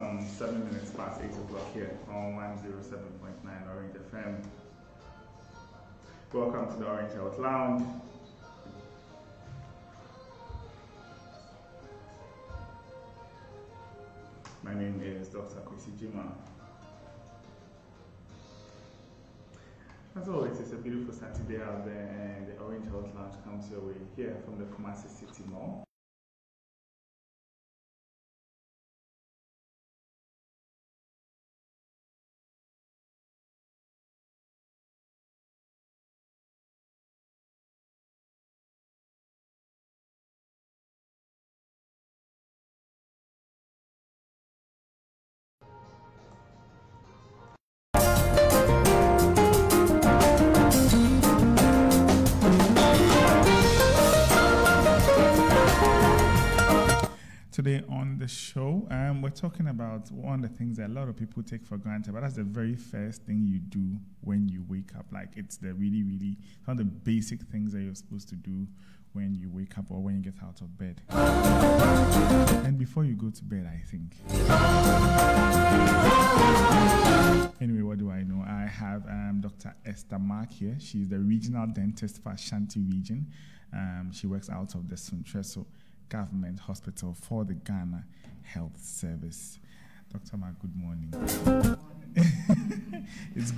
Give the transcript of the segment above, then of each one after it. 7 minutes past 8 o'clock here on 107.9 Orange FM. Welcome to the Orange Health Lounge. My name is Dr. Chris Jimma. As always, it's a beautiful Saturday out there, and the Orange Health Lounge comes your way here from the Kumasi City Mall. Today on the show, we're talking about one of the things that a lot of people take for granted, but that's the very first thing you do when you wake up. Like, it's the really one of the basic things that you're supposed to do when you wake up or when you get out of bed. And before you go to bed, I think. Anyway, what do I know? I have Dr. Esther Mark here. She's the regional dentist for Ashanti region. She works out of the Suntreso Government Hospital for the Ghana Health Service. Dr. Ma, good morning. It's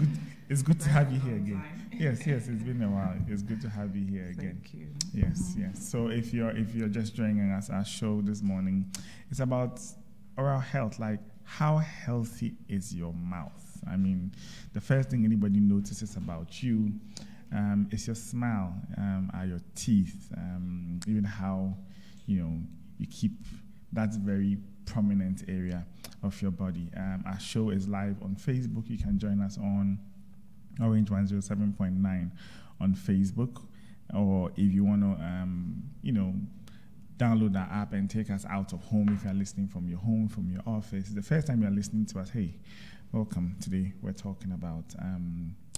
good to have you here again. Yes, it's been a while. It's good to have you here again. Thank you. Yes. So if you're just joining us, our show this morning, it's about oral health, like how healthy is your mouth? I mean, the first thing anybody notices about you is your smile, are your teeth, even how you keep that very prominent area of your body. Our show is live on Facebook. You can join us on Orange 107.9 on Facebook, or if you want to, download our app and take us out of home. If you're listening from your home, from your office, the first time you're listening to us, hey, welcome. Today we're talking about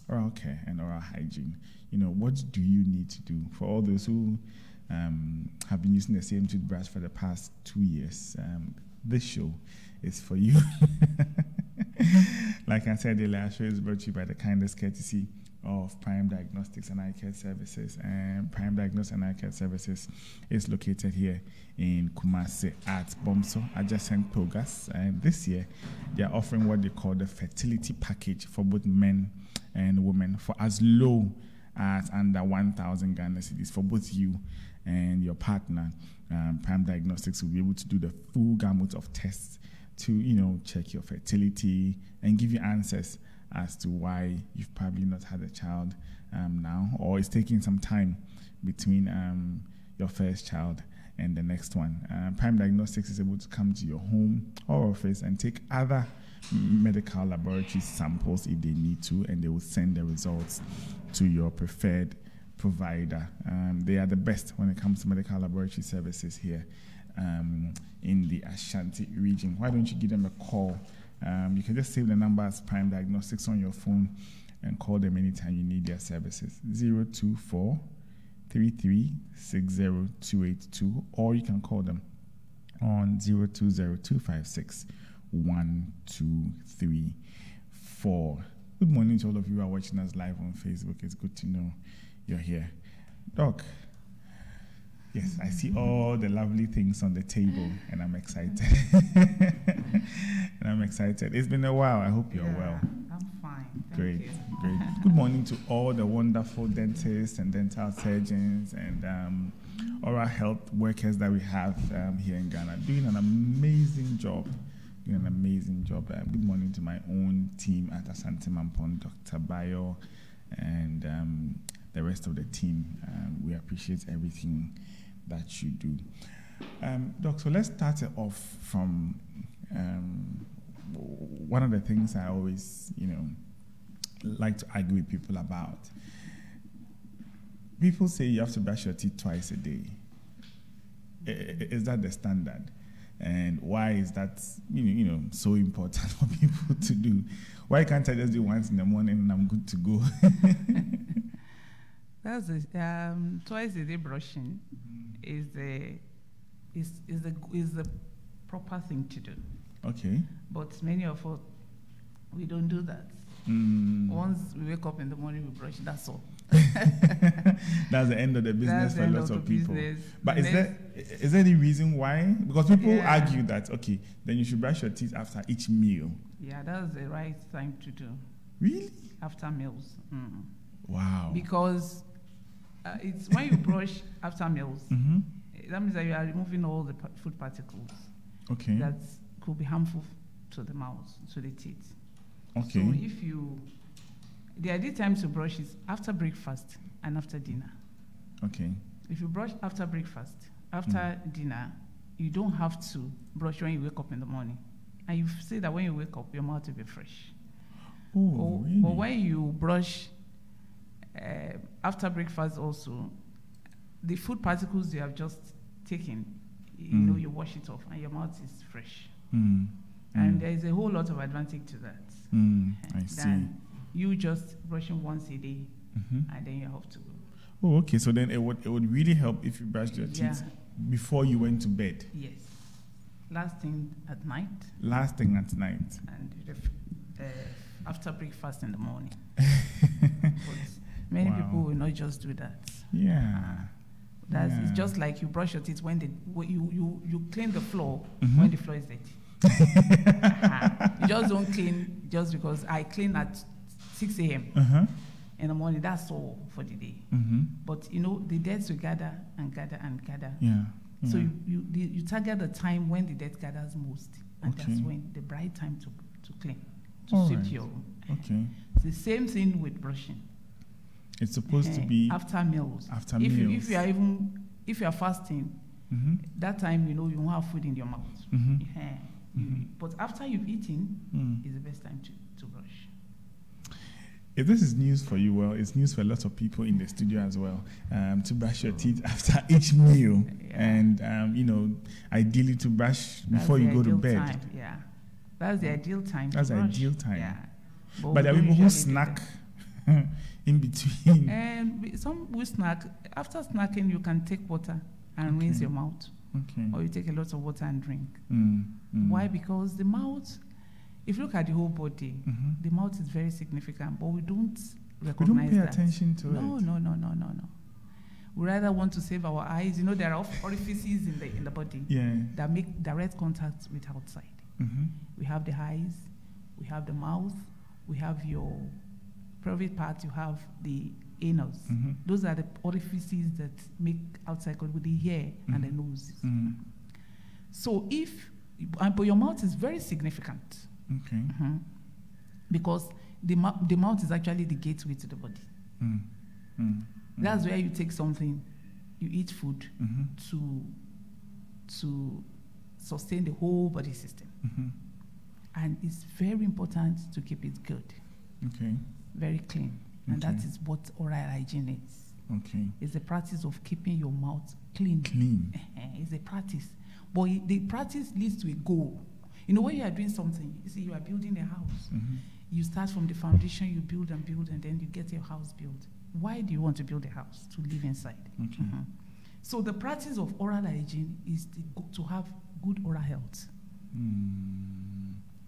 oral care and oral hygiene. What do you need to do for all those who have been using the same toothbrush for the past 2 years. This show is for you. Like I said earlier, our show is brought to you by the kindest courtesy of Prime Diagnostics and Eye Care Services. Prime Diagnostics and Eye Care Services is located here in Kumasi at Bomso, adjacent Togas. And this year, they are offering what they call the fertility package for both men and women for as low as under 1,000 Ghana cedis for both you and your partner. Prime Diagnostics will be able to do the full gamut of tests to, check your fertility and give you answers as to why you've probably not had a child now, or it's taking some time between your first child and the next one. Prime Diagnostics is able to come to your home or office and take other medical laboratory samples if they need to, and they will send the results to your preferred provider. They are the best when it comes to medical laboratory services here in the Ashanti region. Why don't you give them a call? You can just save the number as Prime Diagnostics on your phone and call them anytime you need their services. 024-3360-282, or you can call them on 020-256-1234. Good morning to all of you who are watching us live on Facebook. It's good to know you're here. Doc, yes, I see all the lovely things on the table, and I'm excited. It's been a while. I hope you're well. I'm fine. Thank you. Great. Good morning to all the wonderful dentists and dental surgeons and oral health workers that we have here in Ghana, doing an amazing job. Good morning to my own team at Aramampon, Dr. Bayo, and the rest of the team. We appreciate everything that you do. Doc, so let's start off from one of the things I always, like to argue with people about. People say you have to brush your teeth twice a day. Is that the standard? And why is that, so important for people to do? Why can't I just do once in the morning and I'm good to go? That's twice a day brushing is the proper thing to do. Okay. But many of us, we don't do that. Mm. Once we wake up in the morning, we brush, that's all. That's the end of the business for lots of people. But is there any reason why? Because people argue that, okay, then you should brush your teeth after each meal. Yeah, that's the right time to do. Really? After meals. Mm. Wow. Because it's when you brush after meals, mm-hmm. that means that you are removing all the food particles that could be harmful to the mouth, to the teeth. Okay. So if you... The ideal time to brush is after breakfast and after dinner. Okay. If you brush after breakfast, after dinner, you don't have to brush when you wake up in the morning. And you see that when you wake up, your mouth will be fresh. Ooh, really? But when you brush after breakfast also, the food particles you have just taken, you know, you wash it off and your mouth is fresh. Mm. And there is a whole lot of advantage to that. Mm. I see. You just brushing once a day, and then you have to go. Oh, okay. So then it would really help if you brushed your teeth before you went to bed. Yes. Last thing at night. Last thing at night. And after breakfast in the morning. But many people will not just do that. Yeah. That's it's just like you brush your teeth when you clean the floor when the floor is dirty. You just don't clean just because I clean at 6 a.m. In the morning, that's all for the day. But, you know, the deaths will gather and gather and gather. Yeah. So you target the time when the death gathers most, and that's when the bright time to clean, to sweep your room. Okay. It's the same thing with brushing. It's supposed to be... After meals. After meals. If you are fasting, that time, you know, you won't have food in your mouth. But after you've eaten, is the best time to brush. If this is news for you, well, it's news for a lot of people in the studio as well, to brush your teeth after each meal and, you know, ideally to brush before you go to bed. Time, yeah. That's the ideal time to brush. That's the ideal time. Yeah. But there are people who snack in between. Some will snack. After snacking, you can take water and rinse your mouth. Okay. Or you take a lot of water and drink. Why? Because the mouth... If you look at the whole body, the mouth is very significant, but we don't recognize that. We don't pay attention to it. No. We rather want to save our eyes. You know, there are orifices in the body that make direct contact with outside. We have the eyes, we have the mouth, we have your private part, you have the anus. Those are the orifices that make outside contact with the hair and the nose. So but your mouth is very significant. Okay. Because the mouth is actually the gateway to the body. That's where you take something, you eat food to sustain the whole body system. And it's very important to keep it good. Okay. Very clean. And that is what oral hygiene is. Okay. It's the practice of keeping your mouth clean. Clean. It's a practice. But the practice leads to a goal. You know, when you are doing something, you see, you are building a house. You start from the foundation, you build and build, and then you get your house built. Why do you want to build a house? To live inside. Okay. So the practice of oral hygiene is to have good oral health.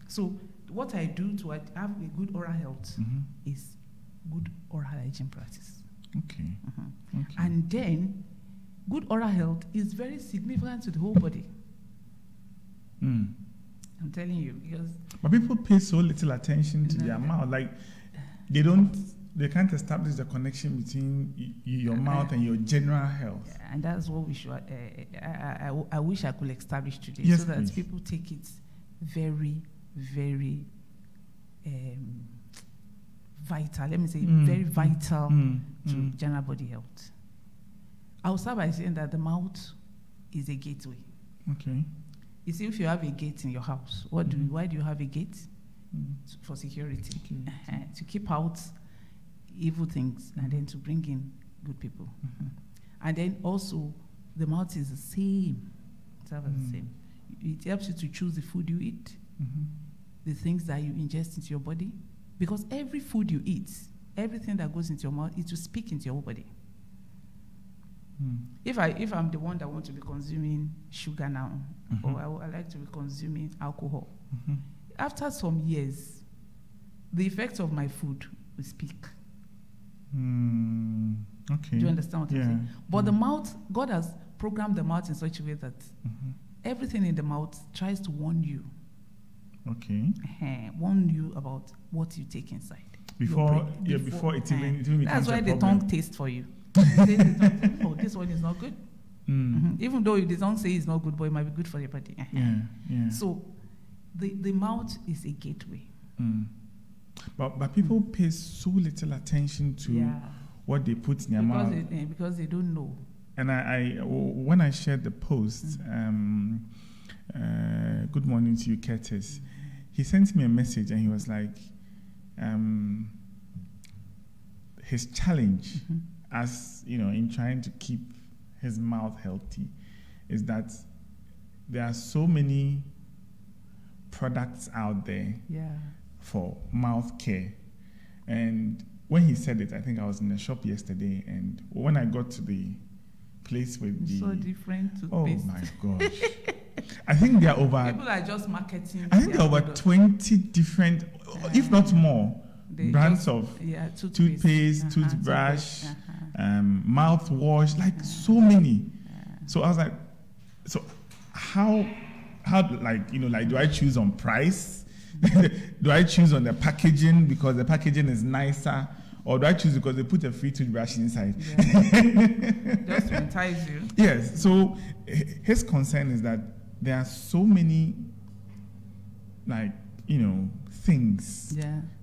So what I do to have a good oral health is good oral hygiene practice. Okay. Okay. And then good oral health is very significant to the whole body. I'm telling you, because but people pay so little attention to their mouth. Like they can't establish the connection between your mouth and your general health. Yeah, and that's what we should. I wish I could establish today, so that people take it very, very vital. Let me say very vital to general body health. I'll start by saying that the mouth is a gateway. Okay. You see, if you have a gate in your house, why do you have a gate? For security. To keep out evil things and then to bring in good people. And then also, the mouth is the same. It's the same. It helps you to choose the food you eat, the things that you ingest into your body. Because every food you eat, everything that goes into your mouth, it will speak into your whole body. If I'm the one that wants to be consuming sugar now, or I like to be consuming alcohol, after some years, the effects of my food will speak. Mm, okay. Do you understand what I'm saying? But the mouth, God has programmed the mouth in such a way that everything in the mouth tries to warn you. Okay. Warn you about what you take inside. Before it even. That's why the tongue tastes for you. Oh, this one is not good. Mm. Even though they don't say it's not good, but it might be good for your body. So the mouth is a gateway. But people pay so little attention to what they put in their mouth. Because they don't know. And when I shared the post, good morning to you, Curtis, he sent me a message and he was like, his challenge as, you know, in trying to keep his mouth healthy is that there are so many products out there for mouth care. And when he said it, I think I was in the shop yesterday, and when I got to the place with so different toothpaste. Oh my gosh. I think there are over... People are just marketing. I think there are over 20 different, if not more, brands of toothpaste, toothbrush, mouthwash, like so many. So I was like, so how like, you know, like, do I choose on price? Do I choose on the packaging because the packaging is nicer? Or do I choose because they put a free toothbrush inside? Just to entice you. Yes. So his concern is that there are so many, like, you know, things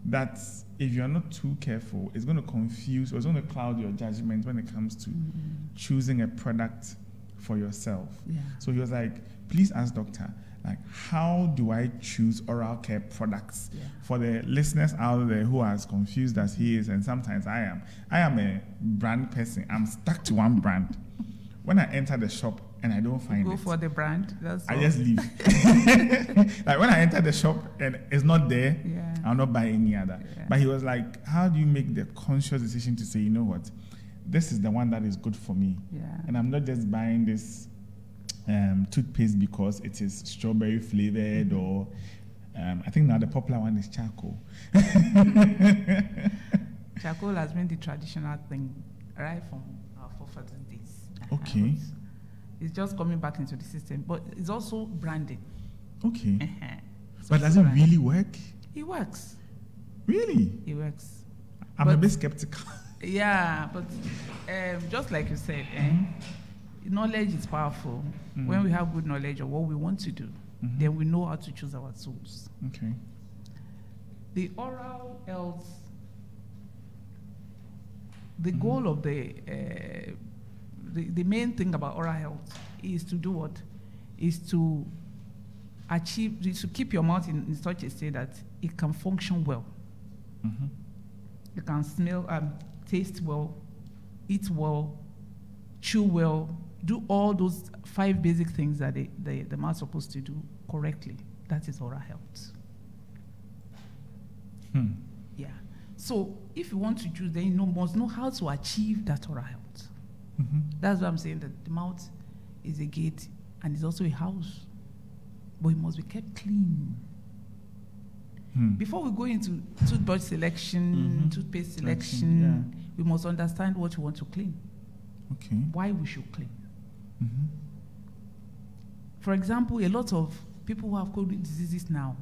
that if you are not too careful, it's going to confuse or it's going to cloud your judgment when it comes to choosing a product for yourself. So he was like, please ask doctor, like, how do I choose oral care products? For the listeners out there who are as confused as he is, and sometimes I am a brand person. I'm stuck to one brand. When I enter the shop and I don't find it, go for the brand. That's all. I just leave. Like, when I enter the shop and it's not there, I'll not buy any other. But he was like, how do you make the conscious decision to say, you know what, this is the one that is good for me, and I'm not just buying this toothpaste because it is strawberry flavored, or I think now the popular one is charcoal. Charcoal has been the traditional thing right from our forefathers' days. Okay. It's just coming back into the system, but it's also branded. Okay. But does it really work? It works. Really? It works. I'm a bit skeptical. But just like you said, knowledge is powerful. When we have good knowledge of what we want to do, then we know how to choose our tools. Okay. The oral health, the goal of the main thing about oral health is to do what? Is to achieve, to keep your mouth in such a state that it can function well. You can smell, taste well, eat well, chew well, do all those 5 basic things that the mouth is supposed to do correctly. That is oral health. So if you want to choose, then you must know how to achieve that oral health. That's why I'm saying that the mouth is a gate and it's also a house, but it must be kept clean. Before we go into toothbrush selection, toothpaste selection, we must understand what we want to clean. Okay. Why we should clean. For example, a lot of people who have chronic diseases now,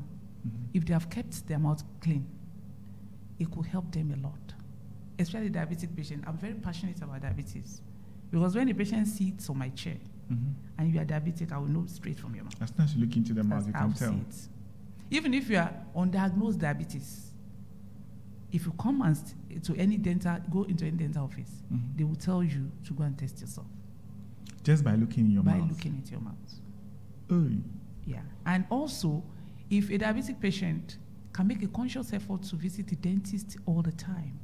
if they have kept their mouth clean, it could help them a lot. Especially diabetic patients. I'm very passionate about diabetes, because when the patient sits on my chair and you are diabetic, I will know straight from your mouth. As soon as you look into the mouth, you can tell. Even if you are undiagnosed diabetes, if you come and to any dental, go into any dental office, they will tell you to go and test yourself. Just by looking in your mouth? By looking into your mouth. Yeah. And also, if a diabetic patient can make a conscious effort to visit the dentist all the time,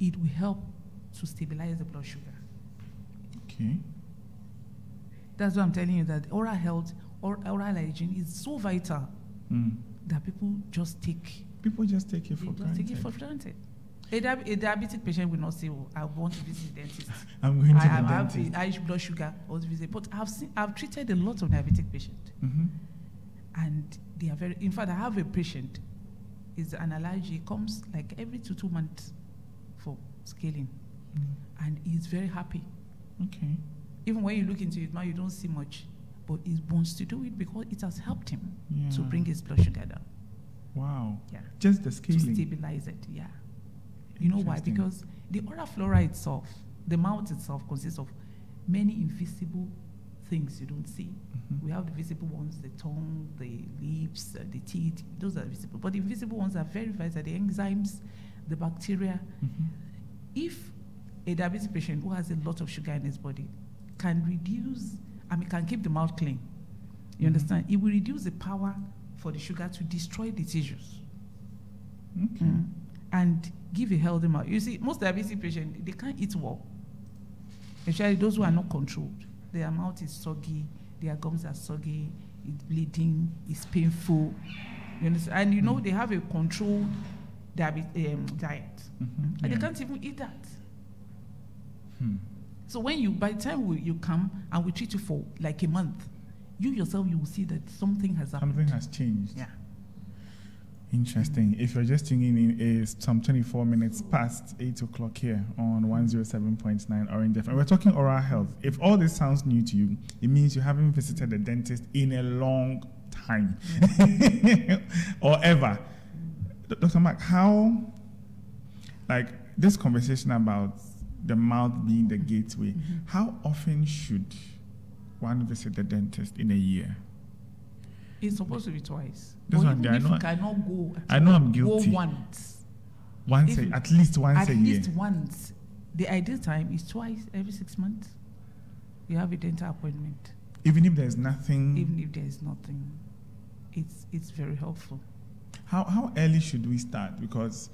it will help to stabilize the blood sugar. Okay. That's why I'm telling you that oral health or oral hygiene is so vital that people just take. People just take it for granted. Take it for granted. A diabetic patient will not say, "Oh, I want to visit the dentist. I'm going to the dentist. I have blood sugar." But I've treated a lot of diabetic patients, And they are very, in fact, I have a patient, is an allergy, comes like every 2 months for scaling. And he's very happy. Okay. Even when you look into his mouth, you don't see much. But he wants to do it because it has helped him to bring his blood sugar down. Wow. Yeah. Just the scaling. To stabilize it, yeah. You know why? Because the oral flora itself, the mouth itself, consists of many invisible things you don't see. Mm-hmm. We have the visible ones, the tongue, the lips, the teeth. Those are visible. But the invisible ones are very vital, the enzymes, the bacteria. Mm-hmm. If a diabetes patient who has a lot of sugar in his body can reduce, I mean, can keep the mouth clean, you understand? It will reduce the power for the sugar to destroy the tissues. Okay. And give a healthy mouth. You see, most diabetes patients, they can't eat well. Especially those who are not controlled. Their mouth is soggy, their gums are soggy, it's bleeding, it's painful. You understand? And you know, they have a controlled diet. And they can't even eat that. So when you, by the time you come and we treat you for like a month, you yourself, you will see that something has happened. Something has changed. Yeah. Interesting. If you're just tuning in, it's some 24 minutes past 8 o'clock here on 107.9 Orange FM. We're talking oral health. If all this sounds new to you, it means you haven't visited the dentist in a long time or ever. Dr. Mark, how, like this conversation about the mouth being the gateway, how often should one visit the dentist in a year? It's supposed to be twice. This one, I know, cannot go. I know I'm guilty. Go once. Once, at least once a year. At least once. The ideal time is twice every 6 months. You have a dental appointment. Even if there's nothing. Even if there's nothing, it's very helpful. How early should we start? Because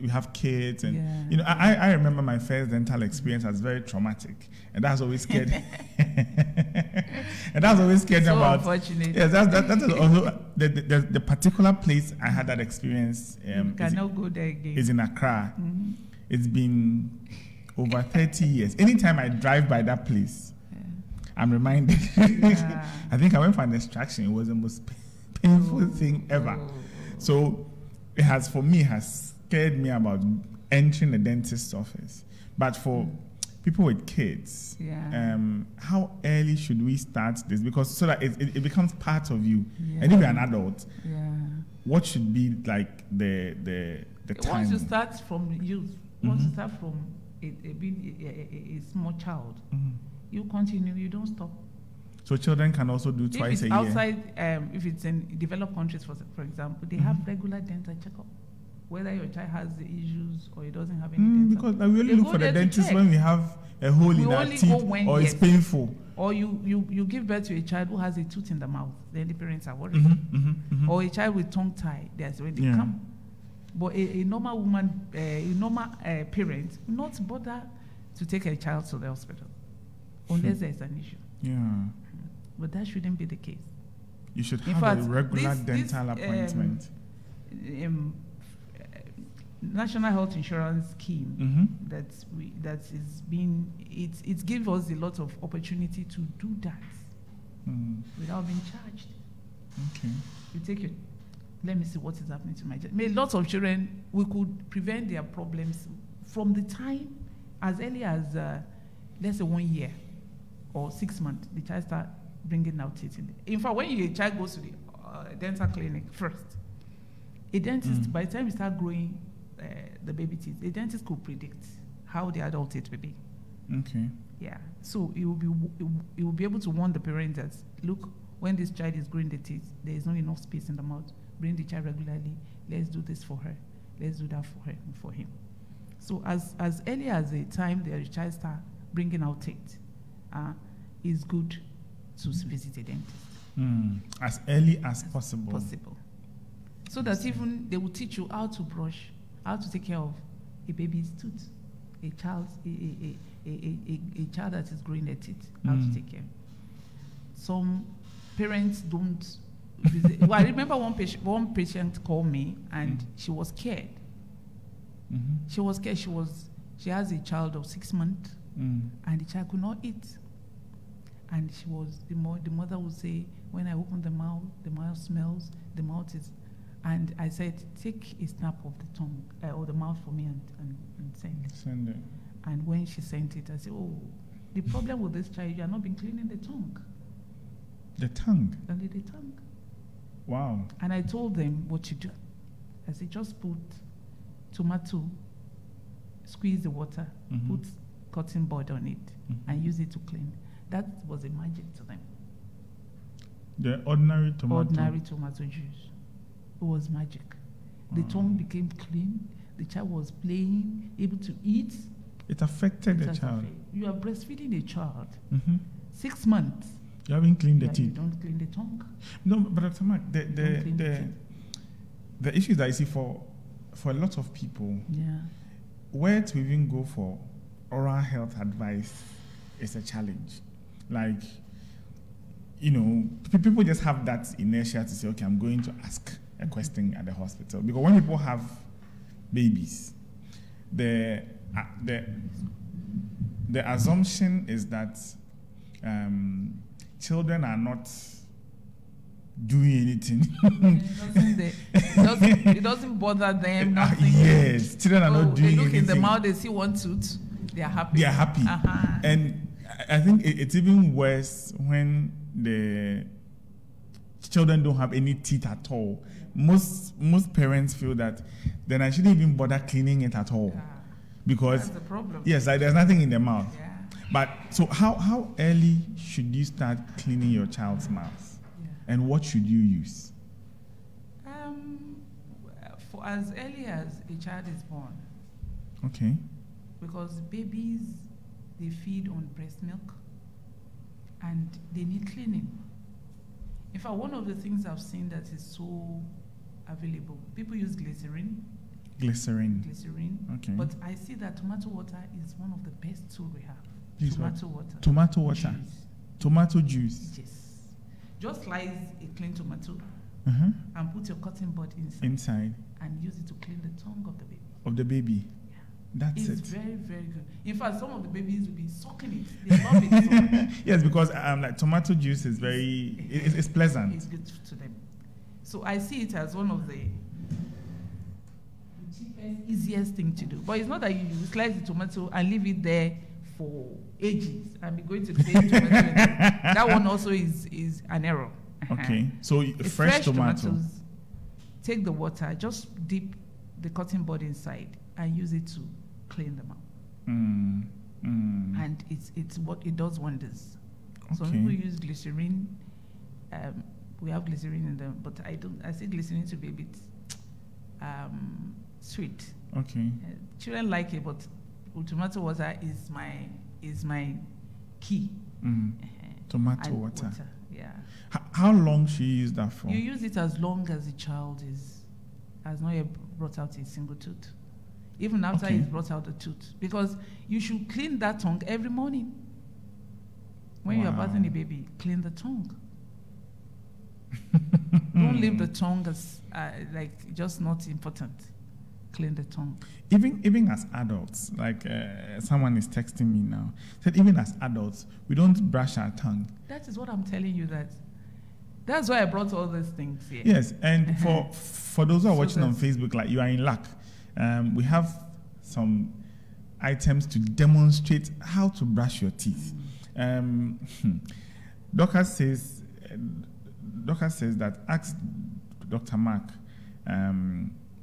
we have kids, and you know, I remember my first dental experience as very traumatic, and that's always scared. And that's always scared so about. Unfortunate. Yes, that's also the particular place I had that experience. Cannot go there again. Is in Accra. It's been over 30 years. Anytime I drive by that place, I'm reminded. I think I went for an extraction. It was the most painful thing ever. So it has, for me, scared me about entering the dentist's office. But for people with kids, how early should we start this? Because so that it becomes part of you. And if you're an adult, what should be like the time? Once you start from youth, once you start from being a small child, you continue, you don't stop. So children can also do twice a year? Outside, if it's in developed countries, for example, they have regular dental checkup. Whether your child has the issues or it doesn't have any because we only look for the dentist when we have a hole in our teeth or it's painful. Or you give birth to a child who has a tooth in the mouth, then the parents are worried. Or a child with tongue tie, that's when they come. But a normal woman, a normal parent will not bother to take her child to the hospital unless there is an issue. But that shouldn't be the case. You should have a regular dental appointment. National Health Insurance Scheme that gives us a lot of opportunity to do that without being charged. Okay. You take your, let me see what is happening to my child. May lots of children, we could prevent their problems from the time as early as, let's say 1 year or 6 months, the child start bringing out teeth in there. In fact, when a child goes to the dental clinic first, a dentist, by the time you start growing, the baby teeth, the dentist could predict how the adult teeth will be. Okay. Yeah. So it will be able to warn the parents that, look, when this child is growing the teeth, there is not enough space in the mouth. Bring the child regularly. Let's do this for her. Let's do that for her and for him. So as early as the time the child starts bringing out teeth, it's good to visit a dentist. As early as possible. So that even they will teach you how to brush, how to take care of a baby's tooth, a child that is growing their teeth, how to take care. Some parents don't visit. Well, I remember one patient called me, and she was scared. She was scared. She has a child of 6 months, and the child could not eat. And the mother would say, When I open the mouth smells, the mouth is, and I said, take a snap of the tongue, or the mouth for me and send it. Send it. And when she sent it, I said, oh, the problem with this child, you have not been cleaning the tongue. The tongue? Only the tongue. Wow. And I told them what you do. I said, just put tomato, squeeze the water, mm-hmm. put cotton bud on it, mm-hmm. and use it to clean. That was a magic to them. The ordinary tomato? Ordinary tomato juice. It was magic. Wow. The tongue became clean. The child was playing, able to eat. It affected the child. You are breastfeeding a child. Mm-hmm. 6 months. You haven't cleaned the teeth. You don't clean the tongue. No, but Dr. Mark, the issue that I see for a lot of people, yeah. where to even go for oral health advice is a challenge. Like, you know, people just have that inertia to say, okay, I'm going to ask a question at the hospital. Because when people have babies, the assumption is that children are not doing anything. it doesn't bother them. Nothing. Yes, children are not doing anything. They look in the mouth, they see one tooth, they are happy. They are happy. Uh-huh. And I think it's even worse when the children don't have any teeth at all. Most parents feel that then I shouldn't even bother cleaning it at all. Yeah. Because that's the problem. Yes, like there's nothing in the mouth. Yeah. But so how early should you start cleaning your child's mouth? Yeah. And what should you use? For as early as a child is born. Okay. Because babies, they feed on breast milk and they need cleaning. In fact, one of the things I've seen that is so available, people use glycerin. Glycerin. Okay. But I see that tomato water is one of the best tools we have. Please tomato what? Water. Tomato water. Juice. Tomato juice. Yes. Just slice a clean tomato and put your cotton bud inside. And use it to clean the tongue of the baby. Yeah. It's very, very good. In fact, some of the babies will be sucking it. They love it so much. Yes, because like tomato juice is very, it's pleasant. It's good to them. So I see it as one of the cheapest, easiest thing to do. But it's not that you slice the tomato and leave it there for ages. I'm going to the same tomato. That one also is an error. Okay. So fresh tomatoes. Take the water, just dip the cotton bud inside and use it to clean them out. And it's what it does wonders. Okay. Some people use glycerin. We have glycerin in them, but I say glycerin to be a bit sweet. Okay. Children like it, but tomato water is my key. Tomato water. Yeah. How long should you use that for? You use it as long as the child has not yet brought out a single tooth. Even after he's brought out the tooth. Because you should clean that tongue every morning. When you are bathing a baby, clean the tongue. Don't leave the tongue as like just not important. Clean the tongue. Even as adults, like someone is texting me now, said even as adults, we don't brush our tongue. That is what I'm telling you. That's why I brought all these things here. Yes, and for those who are watching on Facebook, like you are in luck. We have some items to demonstrate how to brush your teeth. Doctor says that ask Dr. Mark.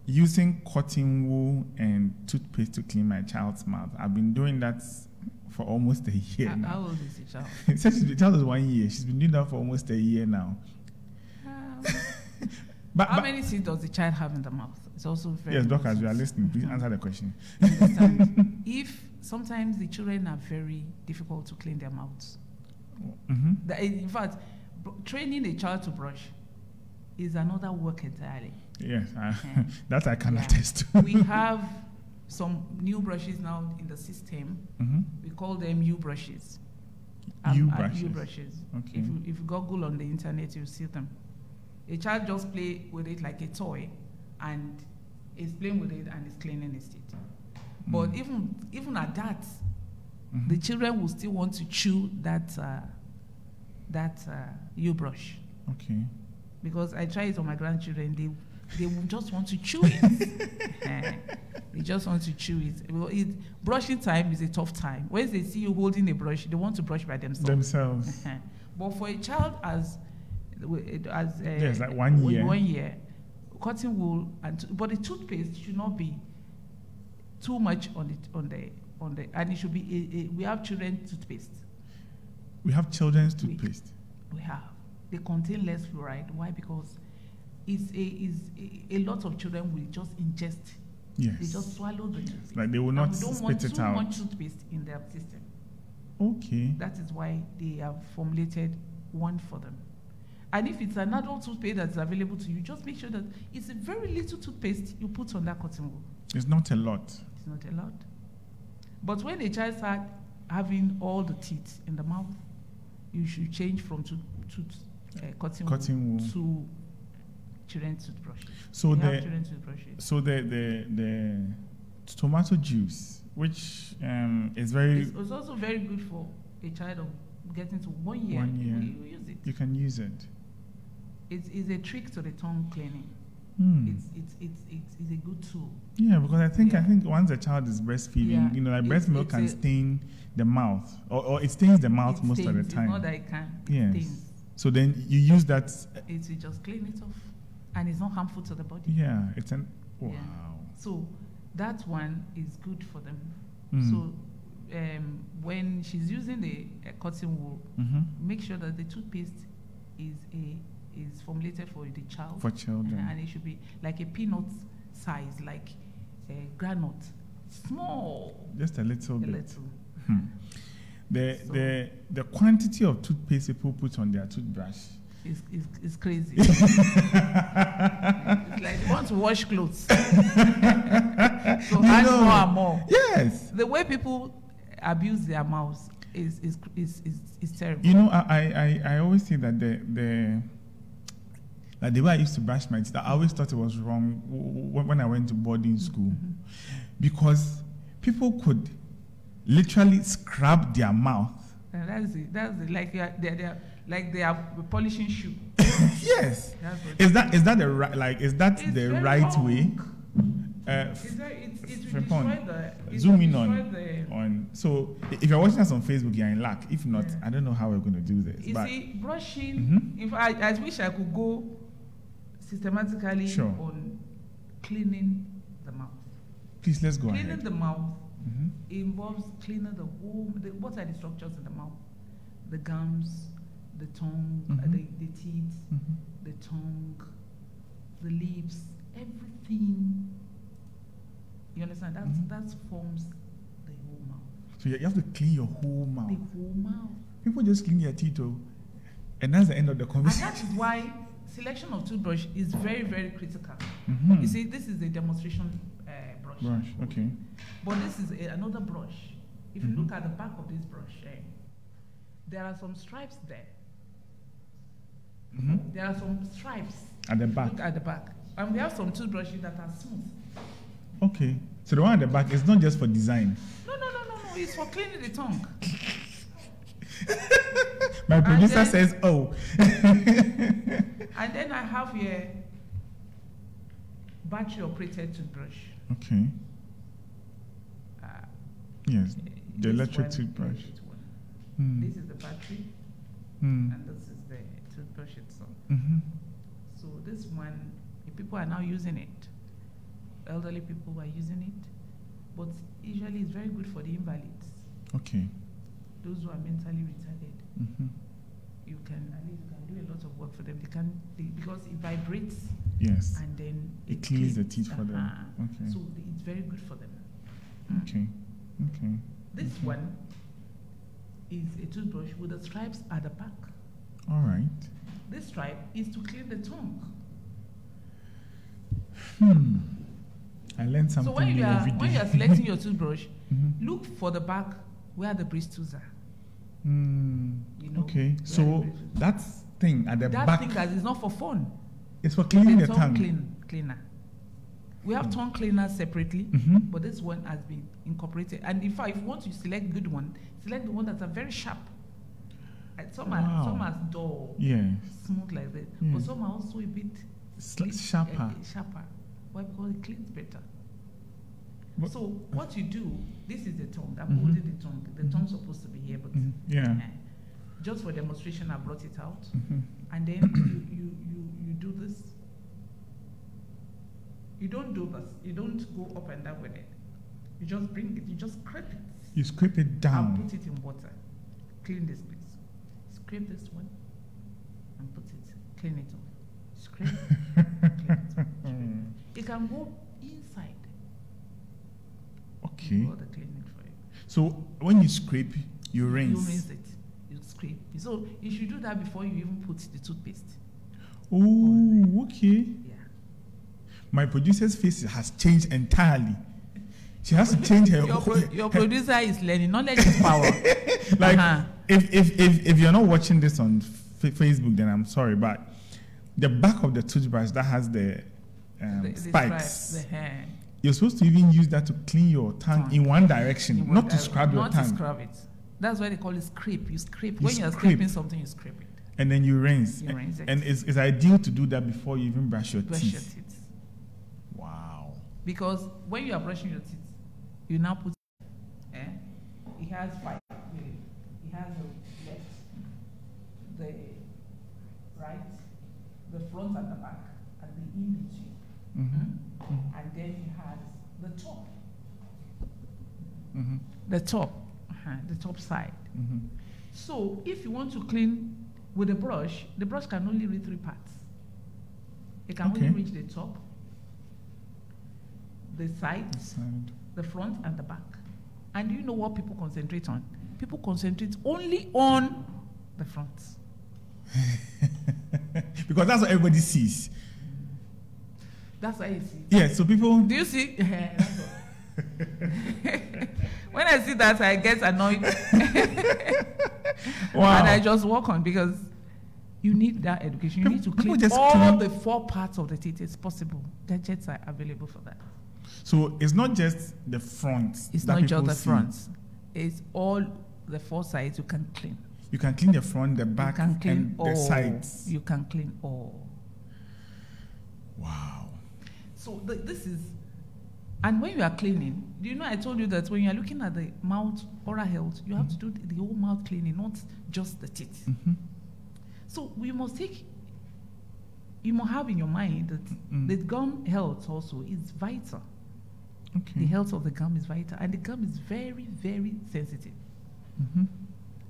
Using cotton wool and toothpaste to clean my child's mouth. I've been doing that for almost a year now. How old is the child? The child is 1 year. She's been doing that for almost a year now. How many teeth does the child have in the mouth? It's also very important. Yes, doctors, we are listening. Please answer the question. If sometimes the children are very difficult to clean their mouths. In fact, training a child to brush is another work entirely. Yes, that I can attest to. We have some new brushes now in the system. We call them U-brushes. U-brushes. Okay. If you Google on the internet, you'll see them. A child just play with it like a toy, and is playing with it and is cleaning his teeth. But even at that, the children will still want to chew that U-brush. Okay. Because I try it on my grandchildren, they just want to chew it. They just want to chew it. Brushing time is a tough time. Once they see you holding a brush, they want to brush by themselves. But for a child as like 1 year. 1 year, cotton wool, but the toothpaste should not be too much on the and it should be. We have children's toothpaste. We have children's toothpaste. We have. They contain less fluoride. Why? Because a lot of children will just ingest. Yes. They just swallow the toothpaste. Like they will not spit it out. We don't want too much toothpaste in their system. Okay. That is why they have formulated one for them. And if it's an adult toothpaste that's available to you, just make sure that it's a very little toothpaste you put on that cotton wool. It's not a lot. It's not a lot. But when a child starts having all the teeth in the mouth, you should change from cotton wool to children's toothbrushes. So the tomato juice, which is very... It's also very good for a child of getting to 1 year. 1 year. You use it. You can use it. It's a trick to the tongue cleaning. Mm. It's a good tool. Yeah, because I think once a child is breastfeeding, you know, like breast milk can stain the mouth, or it stains the mouth most of the time. It's not that it can. Yes. Stains. So then you use that. You just clean it off, and it's not harmful to the body. Yeah, it's an wow. Yeah. So that one is good for them. Mm. So. When she's using the cotton wool, make sure that the toothpaste is formulated for the child. For children. And it should be like a peanut size, like a granite. Small. Just a little bit. A little. Hmm. The quantity of toothpaste people put on their toothbrush is crazy. It's like they want to wash clothes. So add more and more. Yes. The way people abuse their mouths is terrible. You know, I always say that the way I used to brush my teeth, I always thought it was wrong when I went to boarding school, because people could literally scrub their mouth. And that's it. Like they are polishing shoe. Yes. Is that the right way? So if you're watching us on Facebook, you're in luck. If not, I don't know how we're going to do this. You see, brushing. If I wish I could go systematically on cleaning the mouth. Please let's go ahead. Cleaning the mouth involves cleaning the womb. What are the structures in the mouth? The gums, the tongue, the teeth, the tongue, the lips, everything. You understand? That forms the whole mouth. So you have to clean your whole mouth. The whole mouth. People just clean their teeth, and that's the end of the conversation. And that is why selection of toothbrush is very, very critical. You see, this is a demonstration brush. Okay. But this is another brush. If you look at the back of this brush, there are some stripes there. There are some stripes at the back. Look at the back, and we have some toothbrushes that are smooth. Okay, so the one at the back is not just for design. No. It's for cleaning the tongue. My producer says, "Oh." And then I have here battery-operated toothbrush. Okay. Yes, the electric toothbrush. This is the battery, and this is the toothbrush itself. So this one, people are now using it. Elderly people are using it, but usually it's very good for the invalids. Okay. Those who are mentally retarded, you can do a lot of work for them. Because it vibrates. Yes. And then it cleans the teeth for them. Okay. So it's very good for them. Okay. Okay. This one is a toothbrush with the stripes at the back. All right. This stripe is to clean the tongue. I learned something. So when you are selecting your toothbrush, look for the back where the bristles are. You know, okay. So that thing at the back. That thing is not for fun. It's for cleaning the tongue. Cleaner. We have tongue cleaners separately, but this one has been incorporated. And in fact, if you want to select good one, select the one that are very sharp. Like some are some are dull, smooth like that, but some are also a bit sharper. Why? Because it cleans better. But so what you do? This is the tongue. I'm holding the tongue. The tongue's supposed to be here, but just for demonstration, I brought it out, and then you do this. You don't do this. You don't go up and down with it. You just bring it. You just scrape it. You scrape it down. And put it in water. Clean this place. Scrape this one and put it. Clean it off. Scrape it. Clean it off. It can go inside. Okay. You do all the cleaning for it. So when you scrape, you rinse. You rinse it. You scrape. So you should do that before you even put the toothpaste. Oh, okay. Yeah. My producer's face has changed entirely. She has to change her. Your producer is learning. Knowledge is power. Like if you're not watching this on Facebook, then I'm sorry, but the back of the toothbrush that has the spikes, you're supposed to even use that to clean your tongue in one direction, not to scrub your tongue. Not to scrub it. That's why they call it scrape. You scrape. When you're scraping something, you scrape it. And then you rinse. You rinse it. And it's ideal to do that before you even brush your teeth. Wow. Because when you are brushing your teeth, you now put it has five. It has the left, the right, the front and the back, and the in between. And then it has the top. The top. The top side. So if you want to clean with a brush, the brush can only reach three parts. It can only reach the top, the sides, the front and the back. And do you know what people concentrate on? People concentrate only on the front. Because that's what everybody sees. That's what you see. Yeah, so people... Do you see? When I see that, I get annoyed. Wow. And I just walk on, because you need that education. You need to clean all the four parts of the teeth. It's possible. Gadgets are available for that. So it's not just the front. It's not just the front. It's all the four sides you can clean. You can clean the front, the back, and the sides. You can clean all. Wow. So this is, and when you are cleaning, do you know I told you that when you are looking at the mouth, oral health, you have to do the whole mouth cleaning, not just the teeth. So we must take, you must have in your mind that the gum health also is vital. The health of the gum is vital, and the gum is very, very sensitive,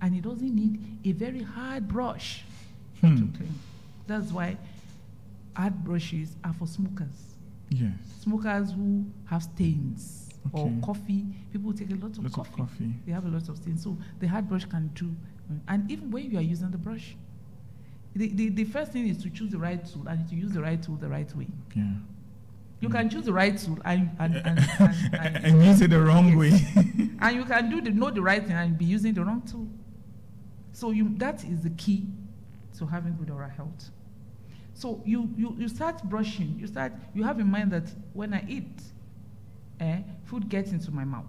and it doesn't need a very hard brush to clean. That's why hard brushes are for smokers. Yes, smokers who have stains or coffee. People take a lot of coffee. They have a lot of stains, so the hard brush can do. And even when you are using the brush, the first thing is to choose the right tool and to use the right tool the right way. Yeah. You can choose the right tool and use it the wrong way. And you can do the right thing and be using the wrong tool. So that is the key to having good oral health. So you start brushing. You have in mind that when I eat, food gets into my mouth.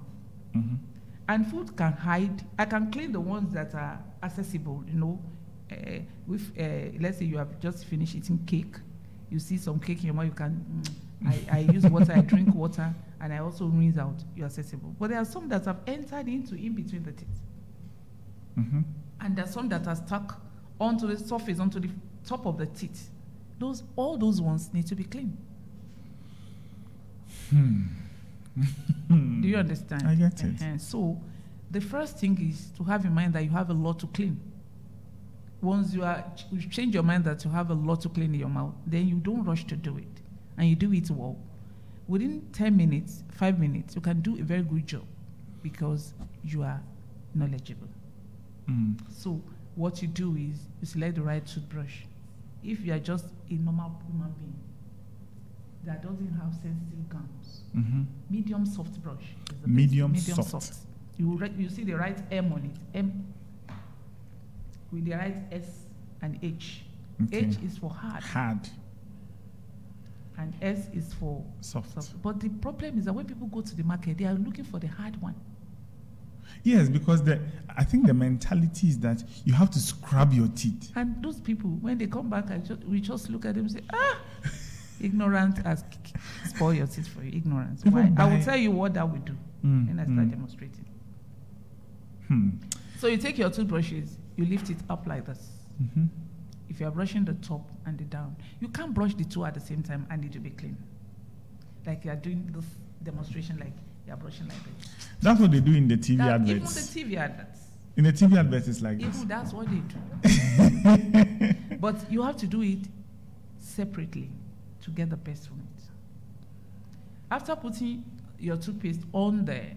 And food can hide. I can clean the ones that are accessible, you know. Let's say you have just finished eating cake. You see some cake in your mouth, you can... I use water, I drink water, and I also rinse out. You're accessible. But there are some that have entered into in between the teeth. And there are some that are stuck onto the surface, onto the top of the teeth. All those ones need to be clean. Do you understand? I get it. So the first thing is to have in mind that you have a lot to clean. Once you change your mind that you have a lot to clean in your mouth, then you don't rush to do it. And you do it well. Within 10 minutes, 5 minutes, you can do a very good job because you are knowledgeable. So what you do is you select the right toothbrush. If you are just a normal human being that doesn't have sensitive gums, medium soft brush is the medium soft. You see the right M on it, M with the right S and H. H is for hard. And S is for soft. But the problem is that when people go to the market, they are looking for the hard one. Yes, because I think the mentality is that you have to scrub your teeth. And those people, when they come back, we just look at them and say, ah, ignorant has spoiled your teeth for you. Ignorance. Why? I will tell you what that would do. And I start demonstrating. So you take your toothbrushes, you lift it up like this. If you are brushing the top and the down, you can't brush the two at the same time and it will be clean. Like you are doing this demonstration, like you are brushing like this. That's what they do in the TV adverts. Even the TV adverts. In the TV adverts, it's like this. That's what they do. But you have to do it separately to get the best from it. After putting your toothpaste on there,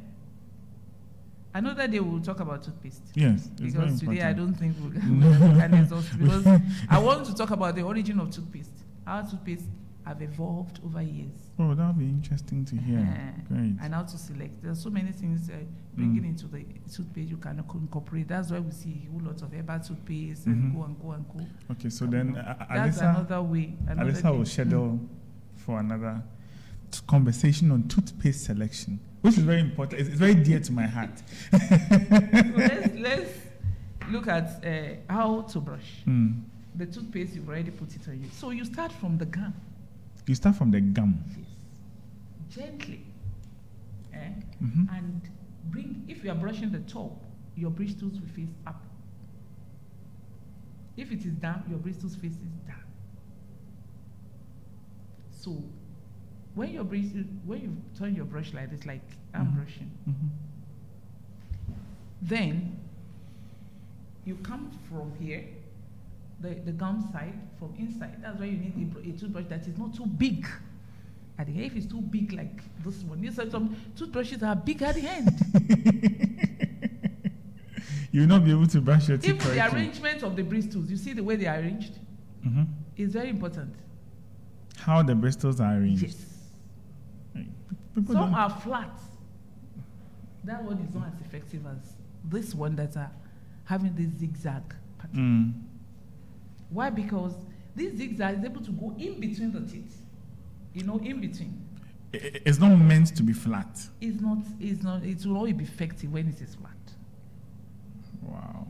another day we'll talk about toothpaste. Yes. Because today I don't think we'll can exhaust, because I want to talk about the origin of toothpaste. How toothpaste have evolved over years. Oh, that would be interesting to hear. Great. And how to select. There are so many things bringing into the toothpaste you cannot incorporate. That's why we see a whole lot of herbal toothpaste and go. Okay, so then that's Alisa, another way. Alisa will schedule for another conversation on toothpaste selection, which is very important. It's very dear to my heart. So let's look at how to brush. The toothpaste, you've already put it on you. So you start from the gum. You start from the gum. Yes. Gently. And bring, if you are brushing the top, your bridge tooth will face up. If it is down, your bridge tooth faces down. So when your brush, when you turn your brush like this, like I'm brushing, then you come from here, the gum side, from inside. That's why you need a toothbrush that is not too big at the end. If it's too big, like this one, you said some toothbrushes are big at the end. You will not be able to brush your teeth. Even the arrangement of the bristles, you see the way they are arranged, is very important. How the bristles are arranged. Yes. Some are flat. That one is not as effective as this one that are having this zigzag pattern. Why? Because this zigzag is able to go in between the teeth. You know, in between. It's not meant to be flat. It's not. It will only be effective when it is flat. Wow.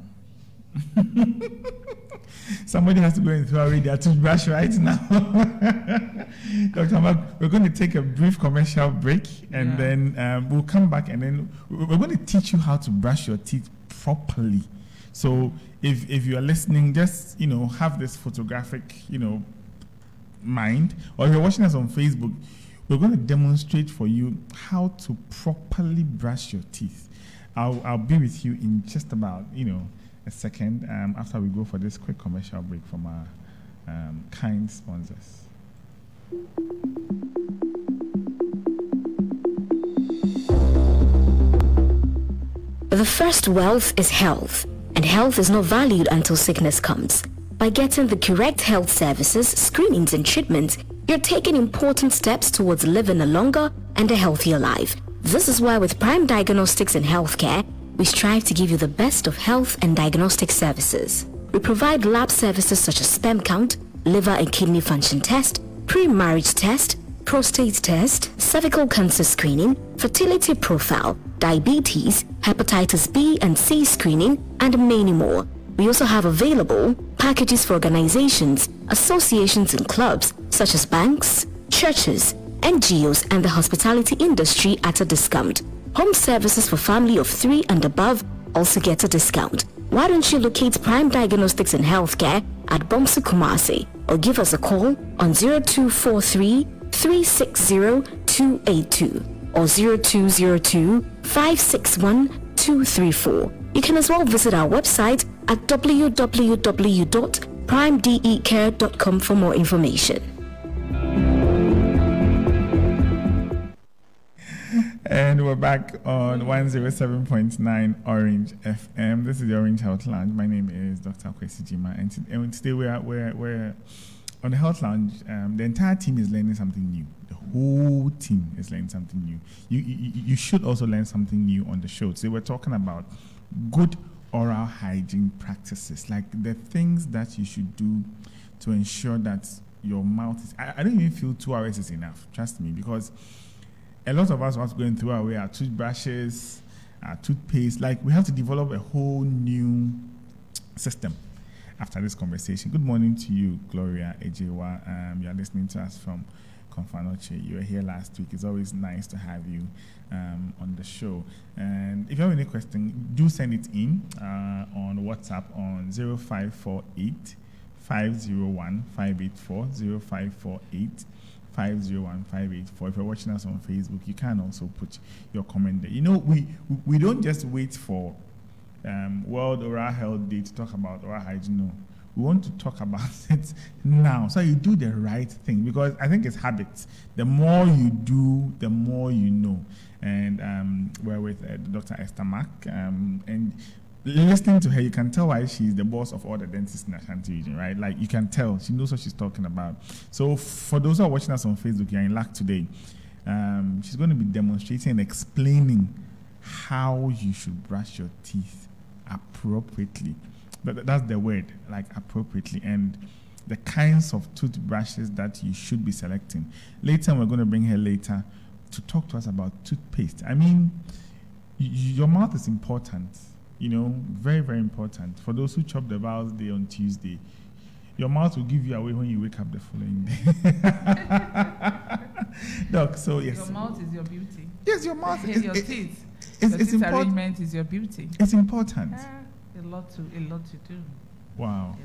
Somebody has to go and throw away their toothbrush right now. Dr. Mark, we're going to take a brief commercial break, and then we'll come back, and then we're going to teach you how to brush your teeth properly. So if you are listening, just, you know, have this photographic, you know, mind. Or if you're watching us on Facebook, we're going to demonstrate for you how to properly brush your teeth. I'll be with you in just about, you know, a second after we go for this quick commercial break from our kind sponsors. The first wealth is health, and health is not valued until sickness comes. By getting the correct health services, screenings and treatments, you're taking important steps towards living a longer and a healthier life. This is why with Prime Diagnostics in Healthcare, we strive to give you the best of health and diagnostic services. We provide lab services such as sperm count, liver and kidney function test, pre-marriage test, prostate test, cervical cancer screening, fertility profile, diabetes, hepatitis B and C screening, and many more. We also have available packages for organizations, associations and clubs such as banks, churches, NGOs and the hospitality industry at a discount. Home services for family of 3 and above also get a discount. Why don't you locate Prime Diagnostics in Healthcare at Bomso Kumasi, or give us a call on 0243 360282 or 0202 561234. You can as well visit our website at www.primedecare.com for more information. And we're back on 107.9 Orange FM. This is the Orange Health Lounge. My name is Dr. Chris Jimma, and today we're on the Health Lounge. The entire team is learning something new. The whole team is learning something new. You should also learn something new on the show. Today we're talking about good oral hygiene practices, like the things that you should do to ensure that your mouth is... I don't even feel 2 hours is enough, trust me, because... A lot of us want to go and throw away our toothbrushes, toothpaste. Like, we have to develop a whole new system after this conversation. Good morning to you, Gloria Ejewa. You're listening to us from Confanoche. You were here last week. It's always nice to have you on the show. And if you have any question, do send it in on WhatsApp on 0548 501 584 0548 501 584. If you're watching us on Facebook, you can also put your comment there. You know, we don't just wait for World Oral Health Day to talk about oral hygiene. No. We want to talk about it now. So you do the right thing, because I think it's habits. The more you do, the more you know. And we're with Dr. Esther Mark. And listening to her, you can tell why she's the boss of all the dentists in Ashanti region, right? Like, you can tell. She knows what she's talking about. So for those who are watching us on Facebook, you're in luck today. She's going to be demonstrating and explaining how you should brush your teeth appropriately. That's the word, like appropriately, and the kinds of toothbrushes that you should be selecting. Later, we're going to bring her later to talk to us about toothpaste. I mean, your mouth is important, you know, very, very important. For those who chop the vowels day on Tuesday, your mouth will give you away when you wake up the following day. Doc, so yes. Your mouth is your beauty. Yes, your mouth is your teeth. Your teeth arrangement is your beauty. It's important. A lot to do. Wow.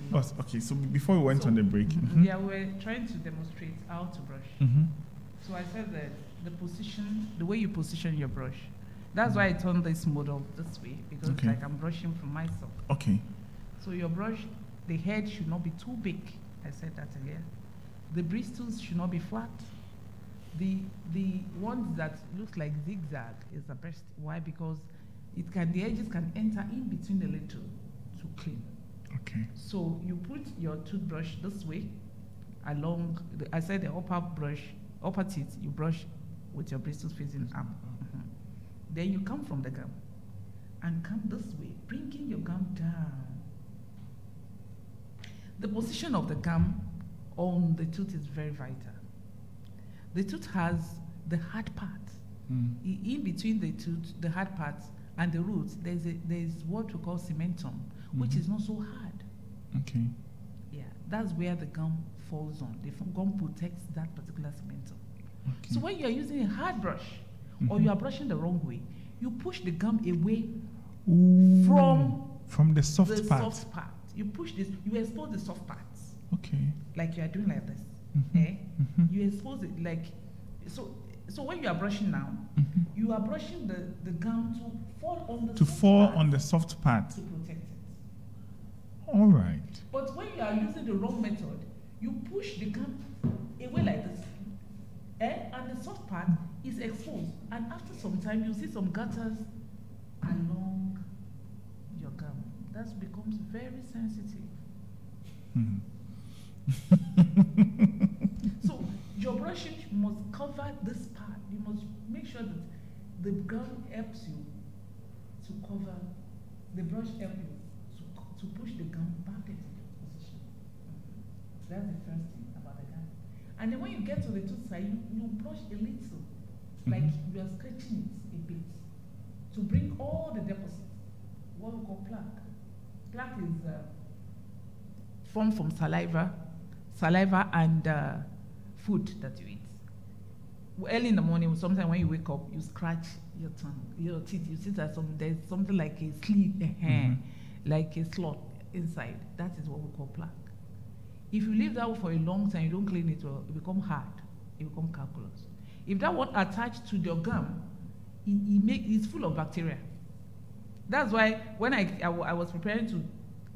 Okay, so before we went on the break. Yeah, we're trying to demonstrate how to brush. Mm-hmm. So I said that the position, the way you position your brush, that's why I turned this model this way, because it's like I'm brushing from myself. Okay. So your brush, the head should not be too big. I said that again. The bristles should not be flat. The ones that look like zigzag is the best. Why? Because the edges can enter in between a little to clean. Okay. So you put your toothbrush this way along, I said the upper teeth, you brush with your bristles facing up. Mm-hmm. Then you come from the gum and come this way, bringing your gum down. The position of the gum on the tooth is very vital. The tooth has the hard part. Mm. In between the tooth, the hard part, and the roots, there's what we call cementum, which is not so hard. Okay. Yeah, that's where the gum falls on. The gum protects that particular cementum. Okay. So when you're using a hard brush, or you are brushing the wrong way, you push the gum away from the soft part. You expose the soft parts. Okay. Like you are doing like this. Mm-hmm. Eh? Mm-hmm. You expose it like so. So when you are brushing now, you are brushing the gum to fall on the soft part to protect it. All right. But when you are using the wrong method, you push the gum away like this, and the soft part is exposed. And after some time, you see some gutters along your gum. That becomes very sensitive. So your brushing must cover this part. You must make sure that the gum helps you to cover, the brush helps you to push the gum back into the position. That's the first thing about the gum. And then when you get to the tooth side, you brush a little, like you are scratching it a bit, to bring all the deposits, what we call plaque. Plaque is formed from saliva and food that you eat. Early in the morning, sometimes when you wake up, you scratch your tongue, your teeth. You see that there's something like a slit, like a slot inside. That is what we call plaque. If you leave that for a long time, you don't clean it well, it becomes hard. It becomes calculus. If that one attached to your gum, it's full of bacteria. That's why when I was preparing to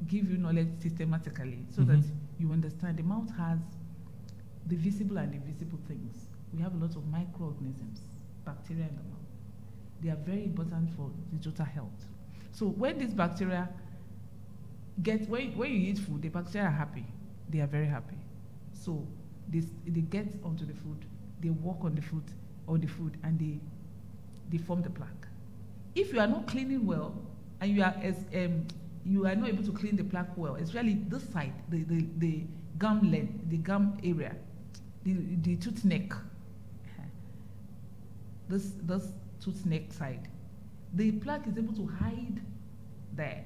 give you knowledge systematically, so that you understand, the mouth has the visible and invisible things. We have a lot of microorganisms, bacteria in the mouth. They are very important for the total health. So when these bacteria when you eat food, the bacteria are happy. They are very happy. So they get onto the food, they walk on the food, and they form the plaque. If you are not cleaning well, and you are not able to clean the plaque well, especially this side, the gum length, the gum area, the tooth neck, this tooth neck side, the plaque is able to hide there.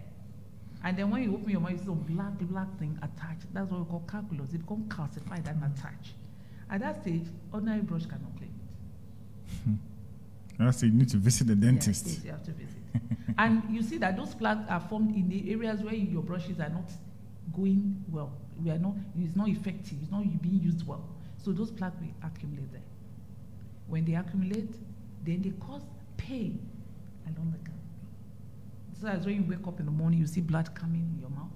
And then when you open your mouth, you see some black thing attached. That's what we call calculus. It becomes calcified and attached. At that stage, ordinary brush cannot clean it. So you need to visit the dentist. Yes, you have to visit. And you see that those plaques are formed in the areas where your brushes are not going well. We are not, it's not effective. It's not being used well. So those plaques will accumulate there. When they accumulate, then they cause pain along the gum. So that's when you wake up in the morning, you see blood coming in your mouth.